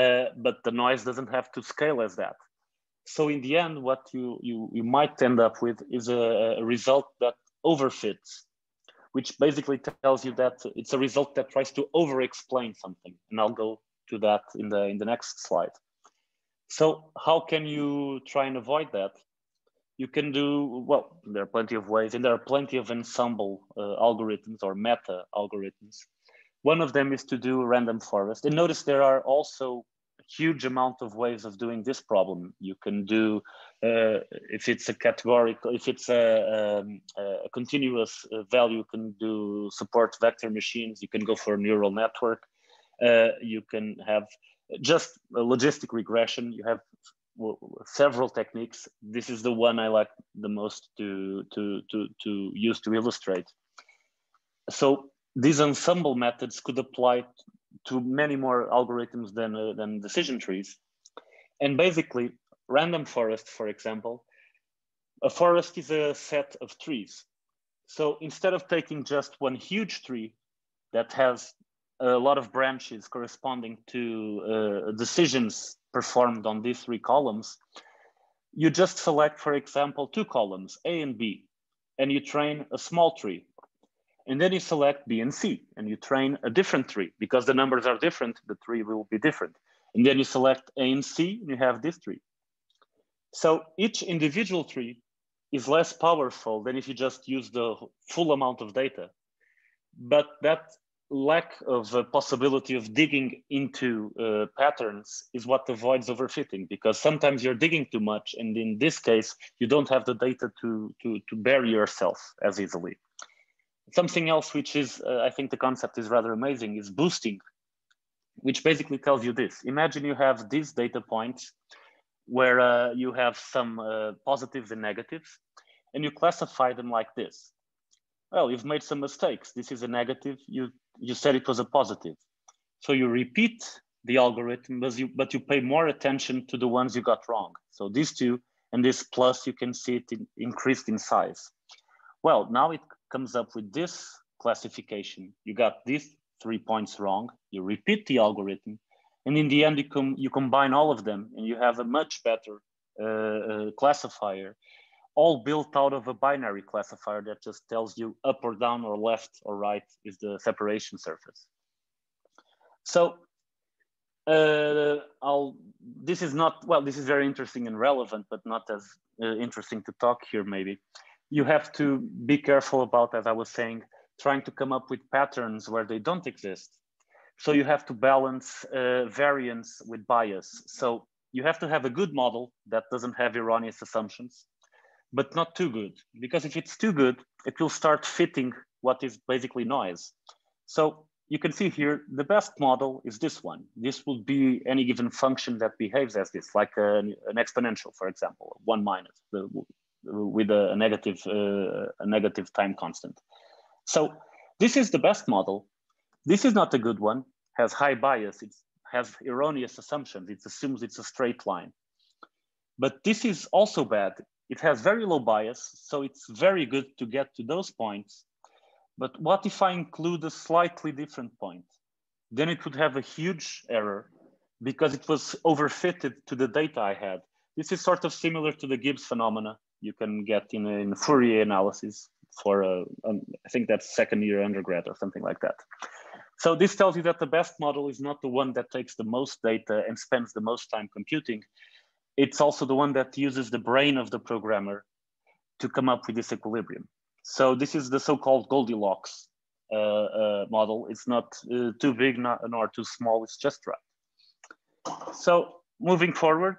uh, but the noise doesn't have to scale as that. So in the end, what you, you, you might end up with is a, a result that overfits, which basically tells you that it's a result that tries to over-explain something. And I'll go to that in the, in the next slide. So how can you try and avoid that? You can do, well, there are plenty of ways, and there are plenty of ensemble uh, algorithms or meta algorithms. One of them is to do random forest. And notice there are also huge amount of ways of doing this problem. You can do, uh, if it's a categorical, if it's a, a, a continuous value, you can do support vector machines, you can go for a neural network, uh, you can have just a logistic regression, you have several techniques. This is the one I like the most to, to, to, to use to illustrate. So these ensemble methods could apply to many more algorithms than, uh, than decision trees. And basically, random forest, for example, a forest is a set of trees. So instead of taking just one huge tree that has a lot of branches corresponding to uh, decisions performed on these three columns, you just select, for example, two columns, A and B, and you train a small tree. And then you select B and C, and you train a different tree. Because the numbers are different, the tree will be different. And then you select A and C, and you have this tree. So each individual tree is less powerful than if you just use the full amount of data. But that lack of uh, possibility of digging into uh, patterns is what avoids overfitting, because sometimes you're digging too much, and in this case, you don't have the data to, to, to bury yourself as easily. Something else, which is, uh, I think the concept is rather amazing, is boosting, which basically tells you this. Imagine you have these data points where uh, you have some uh, positives and negatives, and you classify them like this. Well, you've made some mistakes. This is a negative. You, you said it was a positive. So you repeat the algorithm, but you, but you pay more attention to the ones you got wrong. So these two and this plus, you can see it in, increased in size. Well, now it comes up with this classification. You got these three points wrong, you repeat the algorithm, and in the end you, com you combine all of them and you have a much better uh, uh, classifier, all built out of a binary classifier that just tells you up or down or left or right is the separation surface. So uh, I'll, this is not, well, this is very interesting and relevant, but not as uh, interesting to talk here maybe. You have to be careful about, as I was saying, trying to come up with patterns where they don't exist. So you have to balance uh, variance with bias. So you have to have a good model that doesn't have erroneous assumptions, but not too good. Because if it's too good, it will start fitting what is basically noise. So you can see here, the best model is this one. This will be any given function that behaves as this, like an, an exponential, for example, one minus the, with a negative, uh, a negative time constant. So this is the best model. This is not a good one, has high bias, it has erroneous assumptions, it assumes it's a straight line. But this is also bad. It has very low bias, so it's very good to get to those points. But what if I include a slightly different point? Then it would have a huge error because it was overfitted to the data I had. This is sort of similar to the Gibbs phenomena you can get in, in Fourier analysis for, a, um, I think that's second year undergrad or something like that. So this tells you that the best model is not the one that takes the most data and spends the most time computing. It's also the one that uses the brain of the programmer to come up with this equilibrium. So this is the so-called Goldilocks uh, uh, model. It's not uh, too big not, nor too small, it's just right. So moving forward,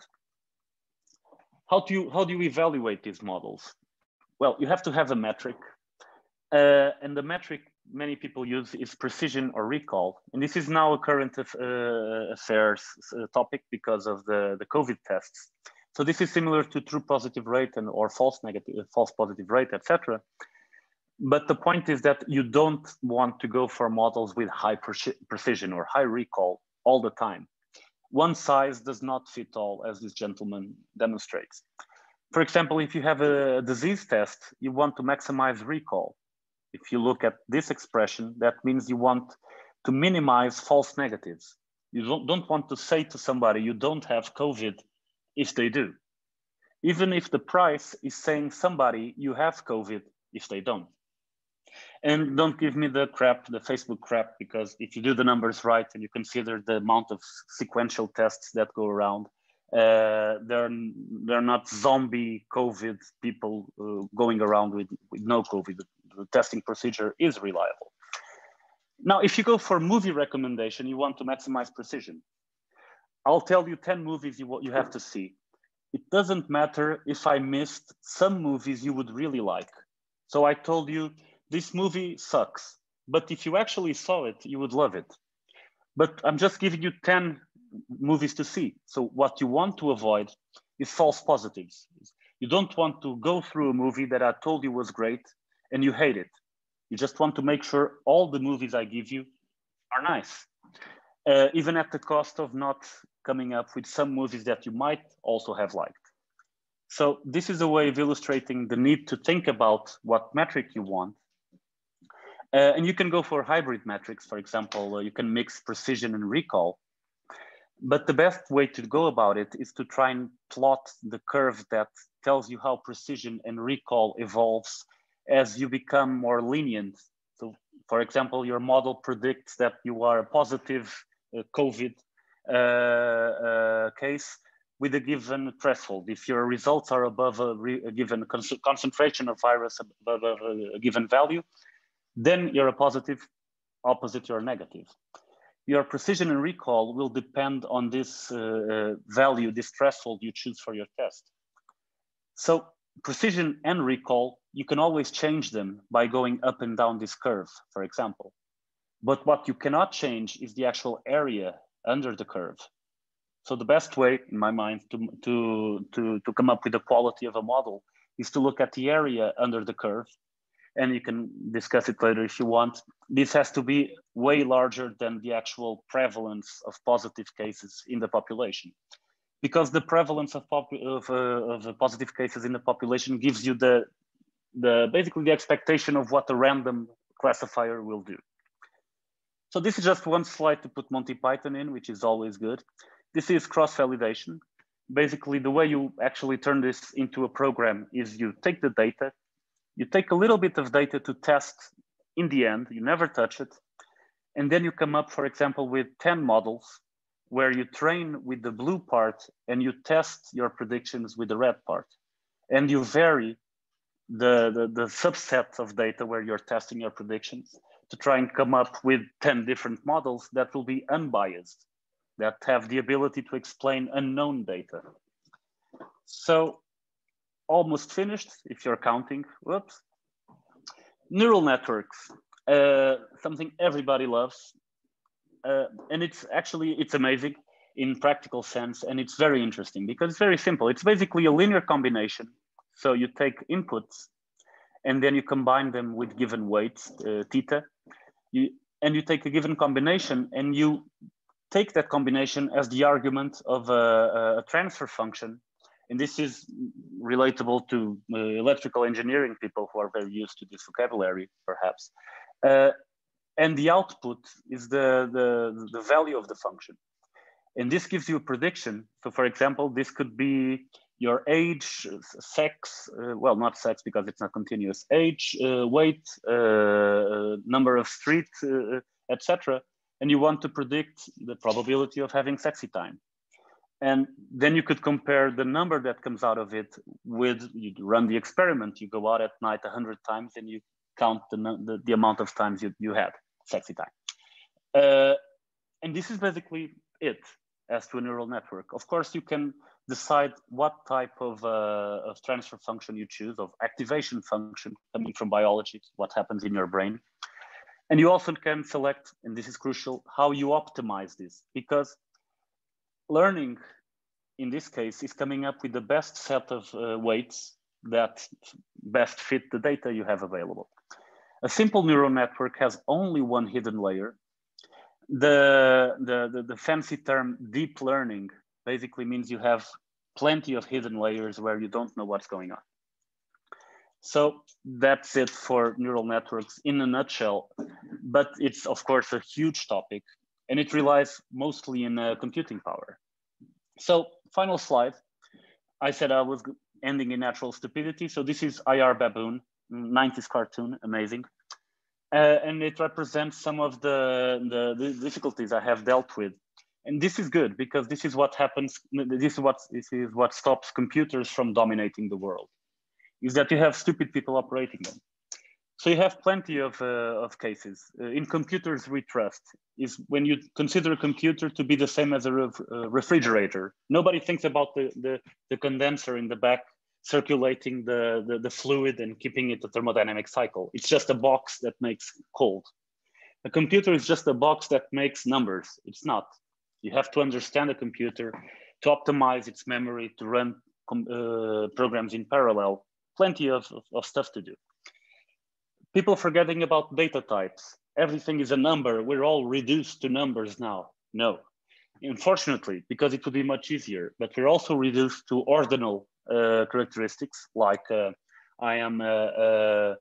how do you, how do you evaluate these models? Well, you have to have a metric. Uh, and the metric many people use is precision or recall. And this is now a current uh, affairs topic because of the, the COVID tests. So this is similar to true positive rate and or false negative, false positive rate, et cetera. But the point is that you don't want to go for models with high pre- precision or high recall all the time. One size does not fit all, as this gentleman demonstrates. For example, if you have a disease test, you want to maximize recall. If you look at this expression, that means you want to minimize false negatives. You don't, don't want to say to somebody, you don't have COVID if they do. Even if the price is saying somebody, you have COVID if they don't. And don't give me the crap, the Facebook crap, because if you do the numbers right and you consider the amount of sequential tests that go around, uh, they're, they're not zombie COVID people uh, going around with, with no COVID. The testing procedure is reliable. Now, if you go for movie recommendation, you want to maximize precision. I'll tell you ten movies you, you have to see. It doesn't matter if I missed some movies you would really like. So I told you, this movie sucks, but if you actually saw it, you would love it. But I'm just giving you ten movies to see. So what you want to avoid is false positives. You don't want to go through a movie that I told you was great and you hate it. You just want to make sure all the movies I give you are nice, uh, even at the cost of not coming up with some movies that you might also have liked. So this is a way of illustrating the need to think about what metric you want. Uh, and you can go for hybrid metrics, for example, uh, you can mix precision and recall. But the best way to go about it is to try and plot the curve that tells you how precision and recall evolves as you become more lenient. So for example, your model predicts that you are a positive uh, COVID Uh, uh, case with a given threshold. If your results are above a, re a given con concentration of virus above a, a given value, then you're a positive, opposite you're a negative. Your precision and recall will depend on this uh, value, this threshold you choose for your test. So precision and recall, you can always change them by going up and down this curve, for example. But what you cannot change is the actual area under the curve. So the best way, in my mind, to, to, to, to come up with the quality of a model is to look at the area under the curve, and you can discuss it later if you want. This has to be way larger than the actual prevalence of positive cases in the population, because the prevalence of, pop of, uh, of the positive cases in the population gives you the, the basically the expectation of what a random classifier will do. So this is just one slide to put Monty Python in, which is always good. This is cross-validation. Basically, the way you actually turn this into a program is you take the data, you take a little bit of data to test in the end, you never touch it. And then you come up, for example, with ten models where you train with the blue part and you test your predictions with the red part. And you vary the, the, the subset of data where you're testing your predictions to try and come up with ten different models that will be unbiased, that have the ability to explain unknown data. So almost finished, if you're counting, whoops. Neural networks, uh, something everybody loves. Uh, and it's actually, it's amazing in practical sense. And it's very interesting because it's very simple. It's basically a linear combination. So you take inputs and then you combine them with given weights, uh, theta. You, and you take a given combination and you take that combination as the argument of a, a transfer function. And this is relatable to uh, electrical engineering people who are very used to this vocabulary, perhaps. Uh, and the output is the, the, the value of the function. And this gives you a prediction. So for example, this could be your age, sex, uh, well, not sex because it's not continuous, age, uh, weight, uh, number of streets, uh, et cetera. And you want to predict the probability of having sexy time. And then you could compare the number that comes out of it with, you run the experiment, you go out at night one hundred times and you count the, the, the amount of times you, you had sexy time. Uh, and this is basically it as to a neural network. Of course, you can decide what type of, uh, of transfer function you choose, of activation function coming from biology, what happens in your brain. And you also can select, and this is crucial, how you optimize this, because learning, in this case, is coming up with the best set of uh, weights that best fit the data you have available. A simple neural network has only one hidden layer. The, the, the, the fancy term deep learning basically means you have plenty of hidden layers where you don't know what's going on. So that's it for neural networks in a nutshell, but it's of course a huge topic. And it relies mostly in uh, computing power. So final slide. I said I was ending in natural stupidity. So this is I R Baboon, nineties cartoon, amazing. Uh, and it represents some of the, the, the difficulties I have dealt with. And this is good because this is what happens, this is what, this is what stops computers from dominating the world, is that you have stupid people operating them. So you have plenty of, uh, of cases. Uh, in computers we trust is when you consider a computer to be the same as a re uh, refrigerator. Nobody thinks about the, the, the condenser in the back circulating the, the, the fluid and keeping it a thermodynamic cycle. It's just a box that makes cold. A computer is just a box that makes numbers. It's not. You have to understand a computer to optimize its memory, to run com uh, programs in parallel. Plenty of, of, of stuff to do. People forgetting about data types. Everything is a number. We're all reduced to numbers now. No, unfortunately, because it would be much easier, but we're also reduced to ordinal uh, characteristics like uh, I am uh, uh,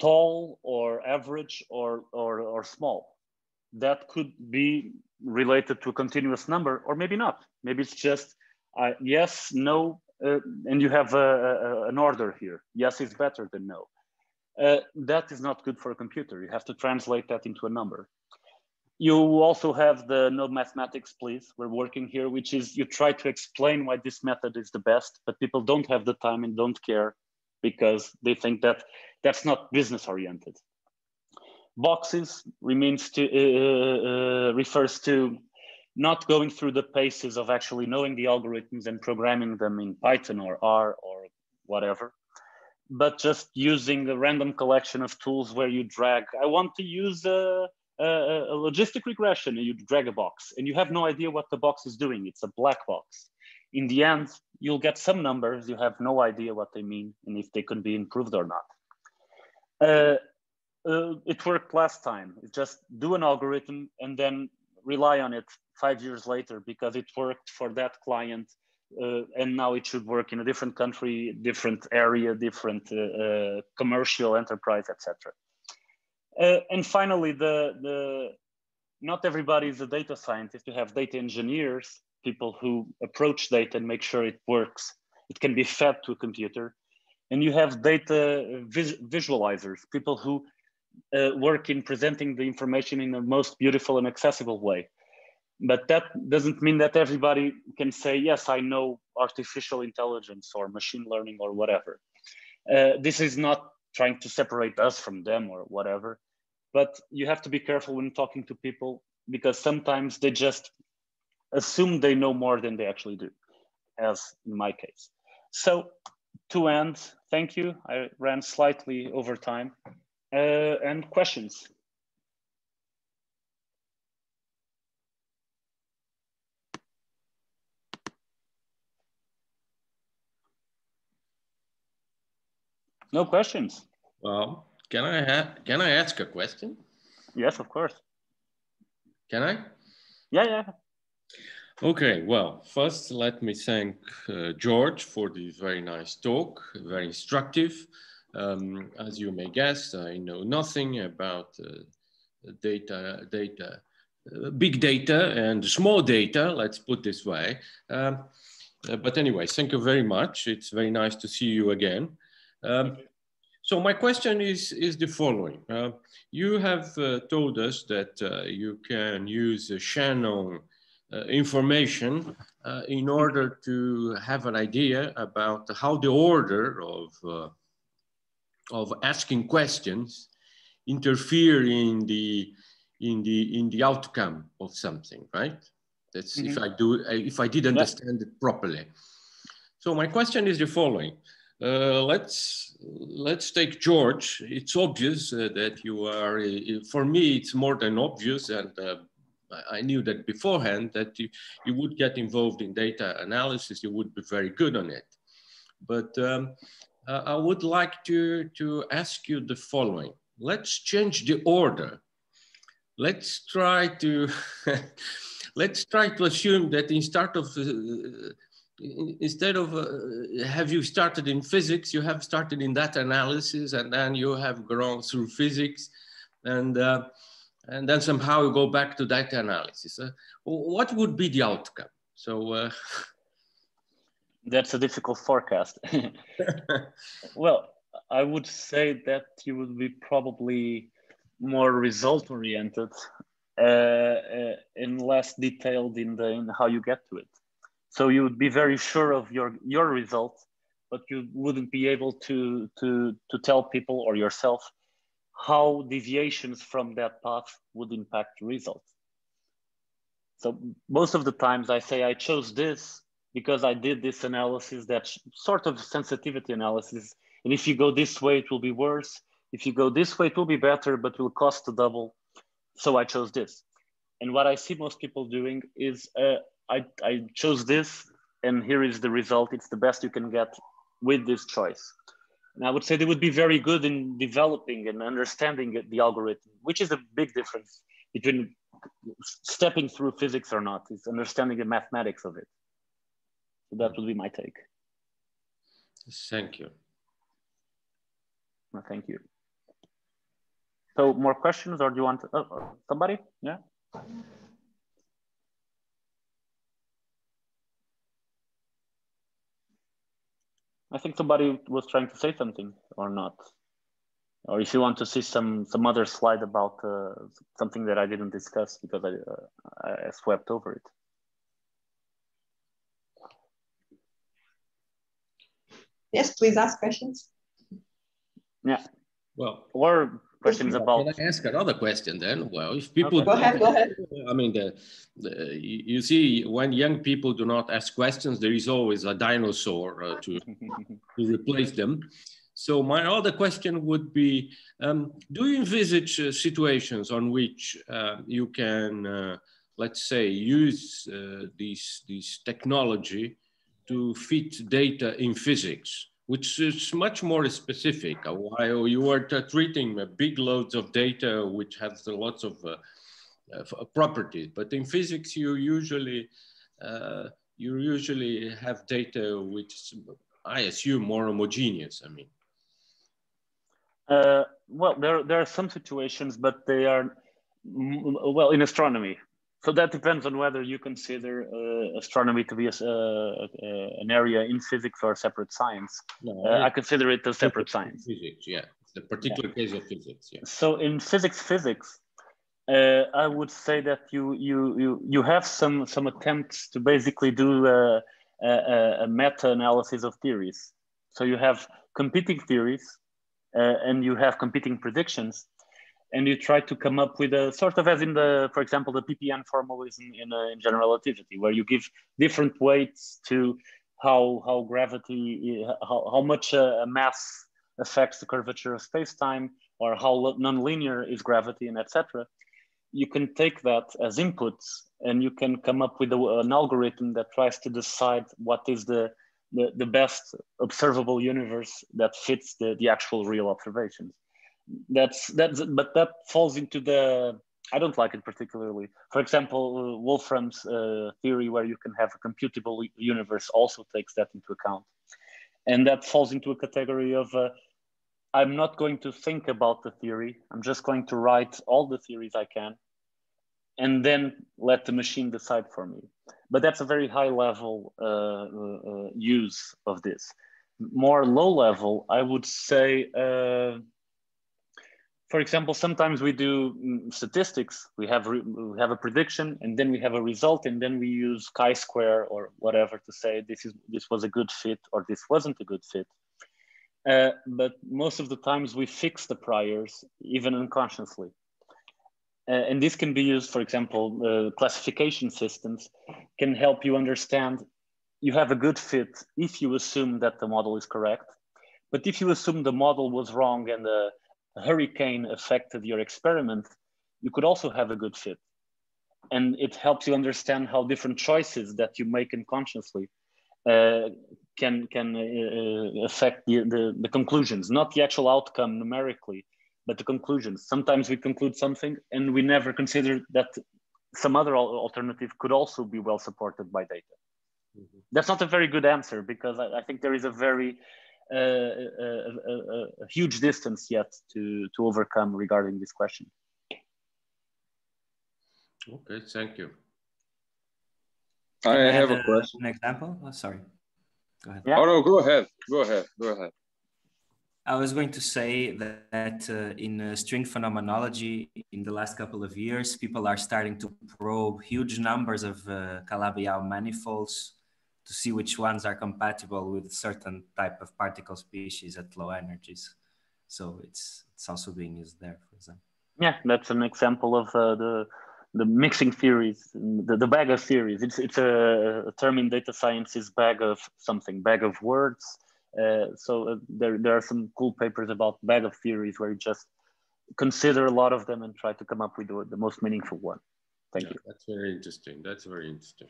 tall or average or, or, or small. That could be related to a continuous number or maybe not. Maybe it's just uh, yes, no, uh, and you have a, a, an order here. Yes is better than no. Uh, that is not good for a computer. You have to translate that into a number. You also have the no mathematics, please. We're working here, which is you try to explain why this method is the best, but people don't have the time and don't care because they think that that's not business oriented. Boxes remains to, uh, uh, refers to not going through the paces of actually knowing the algorithms and programming them in Python or R or whatever, but just using a random collection of tools where you drag, I want to use a, a, a logistic regression, and you drag a box and you have no idea what the box is doing. It's a black box. In the end, you'll get some numbers. You have no idea what they mean and if they can be improved or not. Uh, uh, it worked last time. It just do an algorithm and then rely on it five years later because it worked for that client. Uh, and now it should work in a different country, different area, different uh, uh, commercial enterprise, et cetera. Uh, and finally, the, the not everybody is a data scientist. You have data engineers, people who approach data and make sure it works. It can be fed to a computer. And you have data vis visualizers, people who uh, work in presenting the information in the most beautiful and accessible way. But that doesn't mean that everybody can say, yes, I know artificial intelligence or machine learning or whatever. Uh, this is not trying to separate us from them or whatever, but you have to be careful when talking to people because sometimes they just assume they know more than they actually do, as in my case. So to end, thank you. I ran slightly over time. uh, and questions. No questions. Well, can I ha can I ask a question? Yes, of course. Can I? Yeah, yeah. Okay, well, first let me thank uh, George for this very nice talk, very instructive. Um, as you may guess, I know nothing about uh, data, data, uh, big data and small data, let's put this way. Uh, uh, but anyway, thank you very much. It's very nice to see you again. Um, so my question is, is the following. Uh, you have uh, told us that uh, you can use uh, Shannon Uh, information uh, in order to have an idea about how the order of, uh, of asking questions interfere in the, in, the, in the outcome of something, right? That's mm-hmm. if, I do, if I did understand yeah. it properly. So my question is the following. Uh, let's, let's take George. It's obvious uh, that you are, uh, for me, it's more than obvious, and uh, I knew that beforehand, that you, you would get involved in data analysis, you would be very good on it. But um, uh, I would like to, to ask you the following. Let's change the order. Let's try to, let's try to assume that in start of, uh, instead of, uh, have you started in physics, you have started in data analysis, and then you have grown through physics, and uh, and then somehow you go back to data analysis. Uh, what would be the outcome? So uh... that's a difficult forecast. Well, I would say that you would be probably more result oriented uh, uh, and less detailed in, the, in how you get to it. So you would be very sure of your, your result, but you wouldn't be able to, to, to tell people or yourself how deviations from that path would impact results. So most of the times I say I chose this because I did this analysis, that sort of sensitivity analysis. And if you go this way, it will be worse. If you go this way, it will be better, but will cost the double. So I chose this. And what I see most people doing is uh, I, I chose this and here is the result. It's the best you can get with this choice. And I would say they would be very good in developing and understanding the algorithm, which is a big difference between stepping through physics or not. It's understanding the mathematics of it. So that would be my take. Thank you. Well, thank you. So more questions, or do you want to, oh, somebody? Yeah. I think somebody was trying to say something, or not. Or if you want to see some, some other slide about uh, something that I didn't discuss because I, uh, I swept over it. Yes, please ask questions. Yeah. Well, or questions yeah, about. Can I ask another question then? Well, if people. Okay. Go ahead, go ahead. I mean, the, the, you see, when young people do not ask questions, there is always a dinosaur uh, to, to replace them. So my other question would be, um, do you envisage uh, situations on which uh, you can, uh, let's say, use uh, this, this technology to fit data in physics, which is much more specific? While you are treating big loads of data, which has lots of uh, uh, properties, but in physics, you usually uh, you usually have data which is, I assume, more homogeneous. I mean, uh, well, there there are some situations, but they are well in astronomy. So that depends on whether you consider uh, astronomy to be a, uh, uh, an area in physics or a separate science. No, uh, I consider it a separate science. Physics, yeah, the particular yeah. case of physics. Yeah. So in physics, physics, uh, I would say that you you you you have some some attempts to basically do a, a, a meta-analysis of theories. So you have competing theories, uh, and you have competing predictions. And you try to come up with a sort of, as in the, for example, the P P N formalism in, uh, in general relativity, where you give different weights to how how gravity, how, how much uh, mass affects the curvature of space-time, or how nonlinear is gravity, and et cetera, you can take that as inputs and you can come up with a, an algorithm that tries to decide what is the, the, the best observable universe that fits the, the actual real observations. That's, that's, but that falls into the, I don't like it particularly. For example, uh, Wolfram's uh, theory where you can have a computable universe also takes that into account. And that falls into a category of, uh, I'm not going to think about the theory. I'm just going to write all the theories I can and then let the machine decide for me. But that's a very high level uh, uh, use of this. More low level, I would say, uh, for example, sometimes we do statistics. We have, re we have a prediction and then we have a result and then we use chi-square or whatever to say this, is, this was a good fit or this wasn't a good fit. Uh, but most of the times we fix the priors, even unconsciously. Uh, and this can be used, for example, uh, classification systems can help you understand you have a good fit if you assume that the model is correct. But if you assume the model was wrong and the hurricane affected your experiment, you could also have a good fit. And it helps you understand how different choices that you make unconsciously uh, can, can uh, affect the, the, the conclusions, not the actual outcome numerically, but the conclusions. Sometimes we conclude something and we never consider that some other alternative could also be well supported by data. Mm-hmm. That's not a very good answer because I, I think there is a very uh, a, a, a huge distance yet to, to overcome regarding this question. Okay, thank you. I have a question. An example? Oh, sorry. Go ahead. Yeah. Oh no, go ahead, go ahead, go ahead. I was going to say that, that uh, in uh, string phenomenology, in the last couple of years, people are starting to probe huge numbers of uh, Calabi-Yau manifolds to see which ones are compatible with certain type of particle species at low energies. So it's, it's also being used there, for example. Yeah, that's an example of uh, the the mixing theories, the, the bag of theories. It's, it's a, a term in data science is bag of something, bag of words. Uh, so uh, there, there are some cool papers about bag of theories where you just consider a lot of them and try to come up with the, the most meaningful one. Thank yeah, you. That's very interesting. That's very interesting.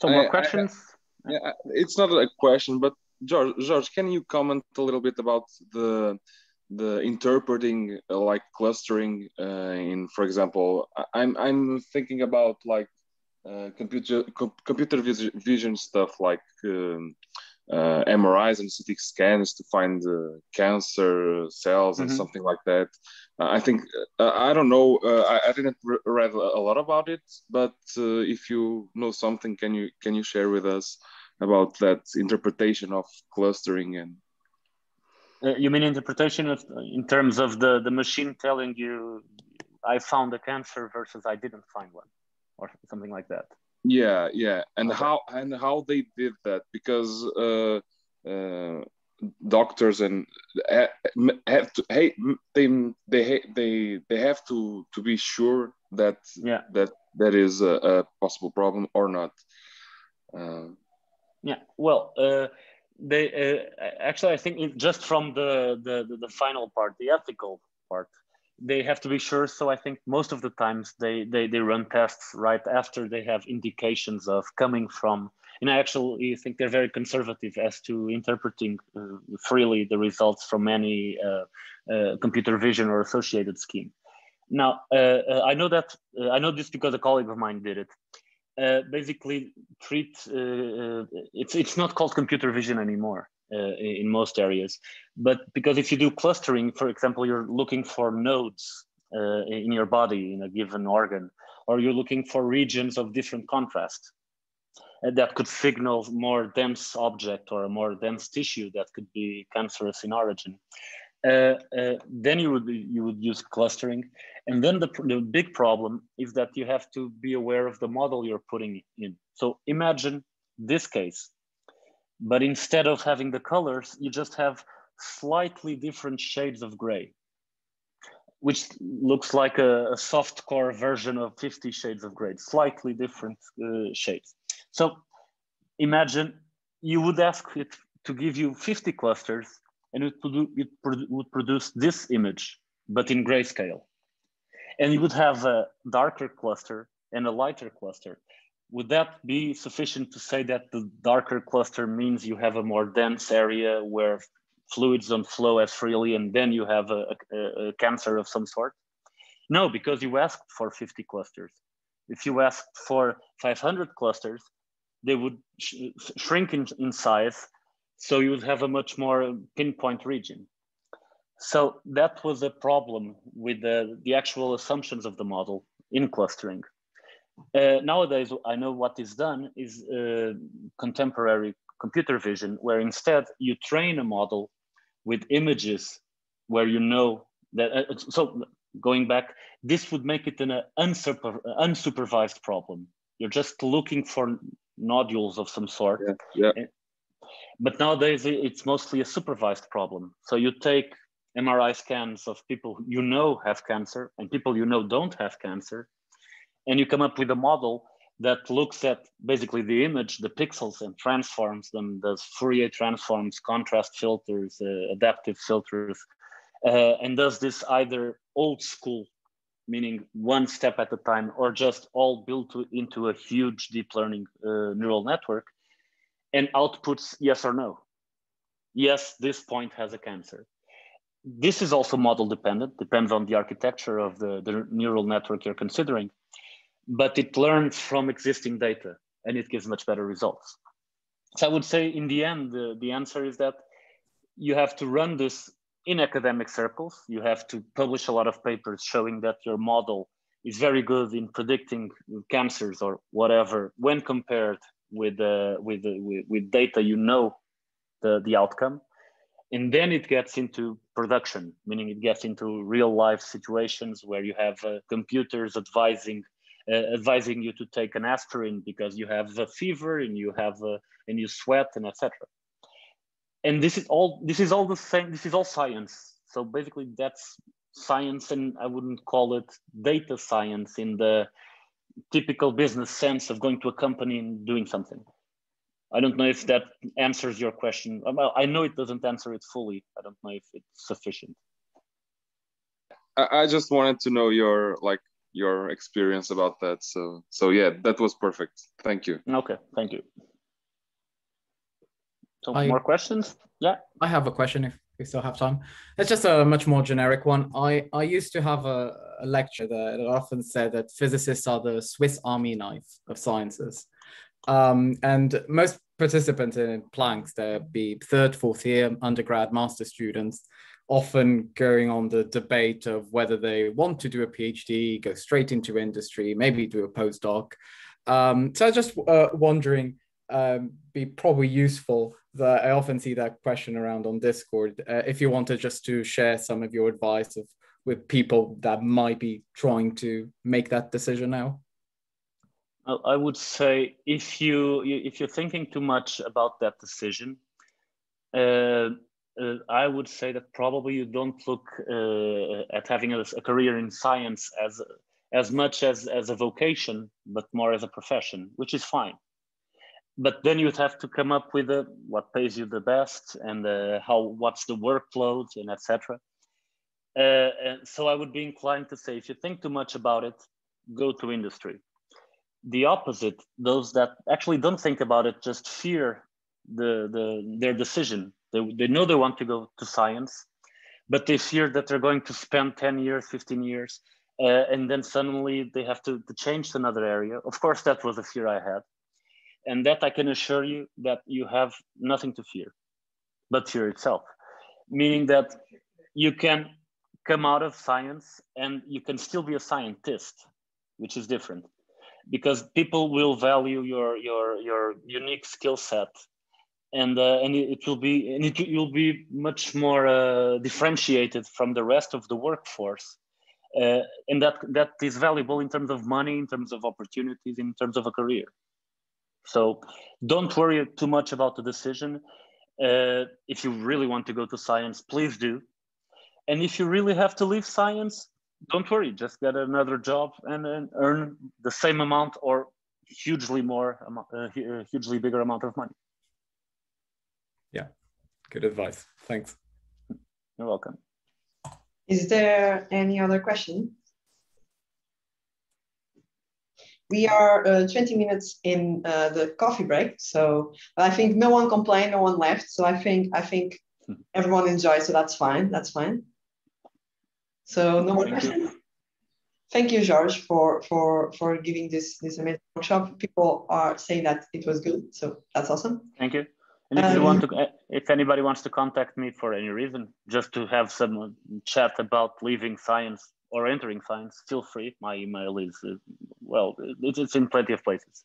So more I, questions? I, yeah, it's not a question, but George, George, can you comment a little bit about the the interpreting uh, like clustering uh, in, for example, I'm, I'm thinking about like uh, computer co computer vision stuff like um, uh, M R Is and C T scans to find uh, cancer cells and mm-hmm. something like that. Uh, I think, uh, I don't know, uh, I, I didn't re read a lot about it, but uh, if you know something, can you, can you share with us about that interpretation of clustering and Uh, you mean interpretation of, in terms of the, the machine telling you, I found a cancer versus I didn't find one, or something like that? Yeah, yeah, and okay. how and how they did that, because uh, uh, doctors and uh, have to hey they they they they have to to be sure that yeah. that that is a, a possible problem or not. Uh, yeah, well. Uh, They uh, actually, I think it, just from the, the the final part, the ethical part, they have to be sure. So I think most of the times they they they run tests right after they have indications of coming from. And I actually think they're very conservative as to interpreting uh, freely the results from any uh, uh, computer vision or associated scheme. Now uh, uh, I know that uh, I know this because a colleague of mine did it. Uh, basically treat, uh, it's, it's not called computer vision anymore uh, in most areas, but because if you do clustering, for example, you're looking for nodes uh, in your body in a given organ, or you're looking for regions of different contrast uh, that could signal more dense object or a more dense tissue that could be cancerous in origin. Uh, uh, then you would be, you would use clustering, and then the, the big problem is that you have to be aware of the model you're putting in. So imagine this case, but instead of having the colors, you just have slightly different shades of gray, which looks like a, a softcore version of fifty shades of gray, slightly different uh, shades. So imagine you would ask it to give you fifty clusters and it, produ it produ would produce this image, but in grayscale. And you would have a darker cluster and a lighter cluster. Would that be sufficient to say that the darker cluster means you have a more dense area where fluids don't flow as freely, and then you have a, a, a cancer of some sort? No, because you asked for fifty clusters. If you asked for five hundred clusters, they would sh shrink in, in size, so you would have a much more pinpoint region. So that was a problem with the, the actual assumptions of the model in clustering. Uh, nowadays, I know what is done is uh, contemporary computer vision, where instead you train a model with images where you know that, uh, so going back, this would make it an uh, unsuper, unsupervised problem. You're just looking for nodules of some sort. Yeah, yeah. But nowadays, it's mostly a supervised problem. So you take M R I scans of people you know have cancer and people you know don't have cancer, and you come up with a model that looks at basically the image, the pixels, and transforms them, does Fourier transforms, contrast filters, uh, adaptive filters, uh, and does this either old school, meaning one step at a time, or just all built to, into a huge deep learning uh, neural network, and outputs yes or no. Yes, this point has a cancer. This is also model dependent, depends on the architecture of the, the neural network you're considering, but it learns from existing data and it gives much better results. So I would say in the end, the, the answer is that you have to run this in academic circles. You have to publish a lot of papers showing that your model is very good in predicting cancers or whatever when compared with, uh, with, uh, with, with data, you know, the, the outcome. And then it gets into production, meaning it gets into real life situations where you have uh, computers advising uh, advising you to take an aspirin because you have a fever and you have a, and you sweat and et cetera. And this is all this is all the same. This is all science. So basically, that's science, and I wouldn't call it data science in the typical business sense of going to a company and doing something. I don't know if that answers your question. Well, I know it doesn't answer it fully. I don't know if it's sufficient. I just wanted to know your like your experience about that. So so yeah, that was perfect. Thank you. Okay, thank you. So I, more questions? Yeah. I have a question if we still have time. It's just a much more generic one. I, I used to have a, a lecture that often said that physicists are the Swiss army knife of sciences. Um, and most participants in PLANCKS, they'll be third, fourth year, undergrad, master students, often going on the debate of whether they want to do a PhD, go straight into industry, maybe do a postdoc. Um, so I was just uh, wondering, um, be probably useful that I often see that question around on Discord, uh, if you wanted just to share some of your advice of, with people that might be trying to make that decision now. I would say if you if you're thinking too much about that decision, uh, uh, I would say that probably you don't look uh, at having a, a career in science as as much as as a vocation, but more as a profession, which is fine. But then you'd have to come up with a, what pays you the best and uh, how what's the workload and et cetera. Uh, and so I would be inclined to say if you think too much about it, go to industry. The opposite, those that actually don't think about it, just fear the, the, their decision. They, they know they want to go to science, but they fear that they're going to spend ten years, fifteen years, uh, and then suddenly they have to, to change to another area. Of course, that was a fear I had. And that I can assure you that you have nothing to fear, but fear itself. Meaning that you can come out of science and you can still be a scientist, which is different. Because people will value your your your unique skill set, and uh, and it will be and it you'll be much more uh, differentiated from the rest of the workforce, uh, and that that is valuable in terms of money, in terms of opportunities, in terms of a career. So don't worry too much about the decision. Uh, if you really want to go to science, please do, and if you really have to leave science, don't worry, just get another job and, and earn the same amount or hugely more, uh, hugely bigger amount of money. Yeah, good advice. Thanks. You're welcome. Is there any other question? We are uh, twenty minutes in uh, the coffee break, so I think no one complained, no one left. So I think I think everyone enjoyed, so that's fine. That's fine. So no more questions. Thank you, George, for for for giving this this amazing workshop. People are saying that it was good, so that's awesome. Thank you. And if um, you want to, if anybody wants to contact me for any reason, just to have some chat about leaving science or entering science, feel free. My email is, uh, well, it's in plenty of places.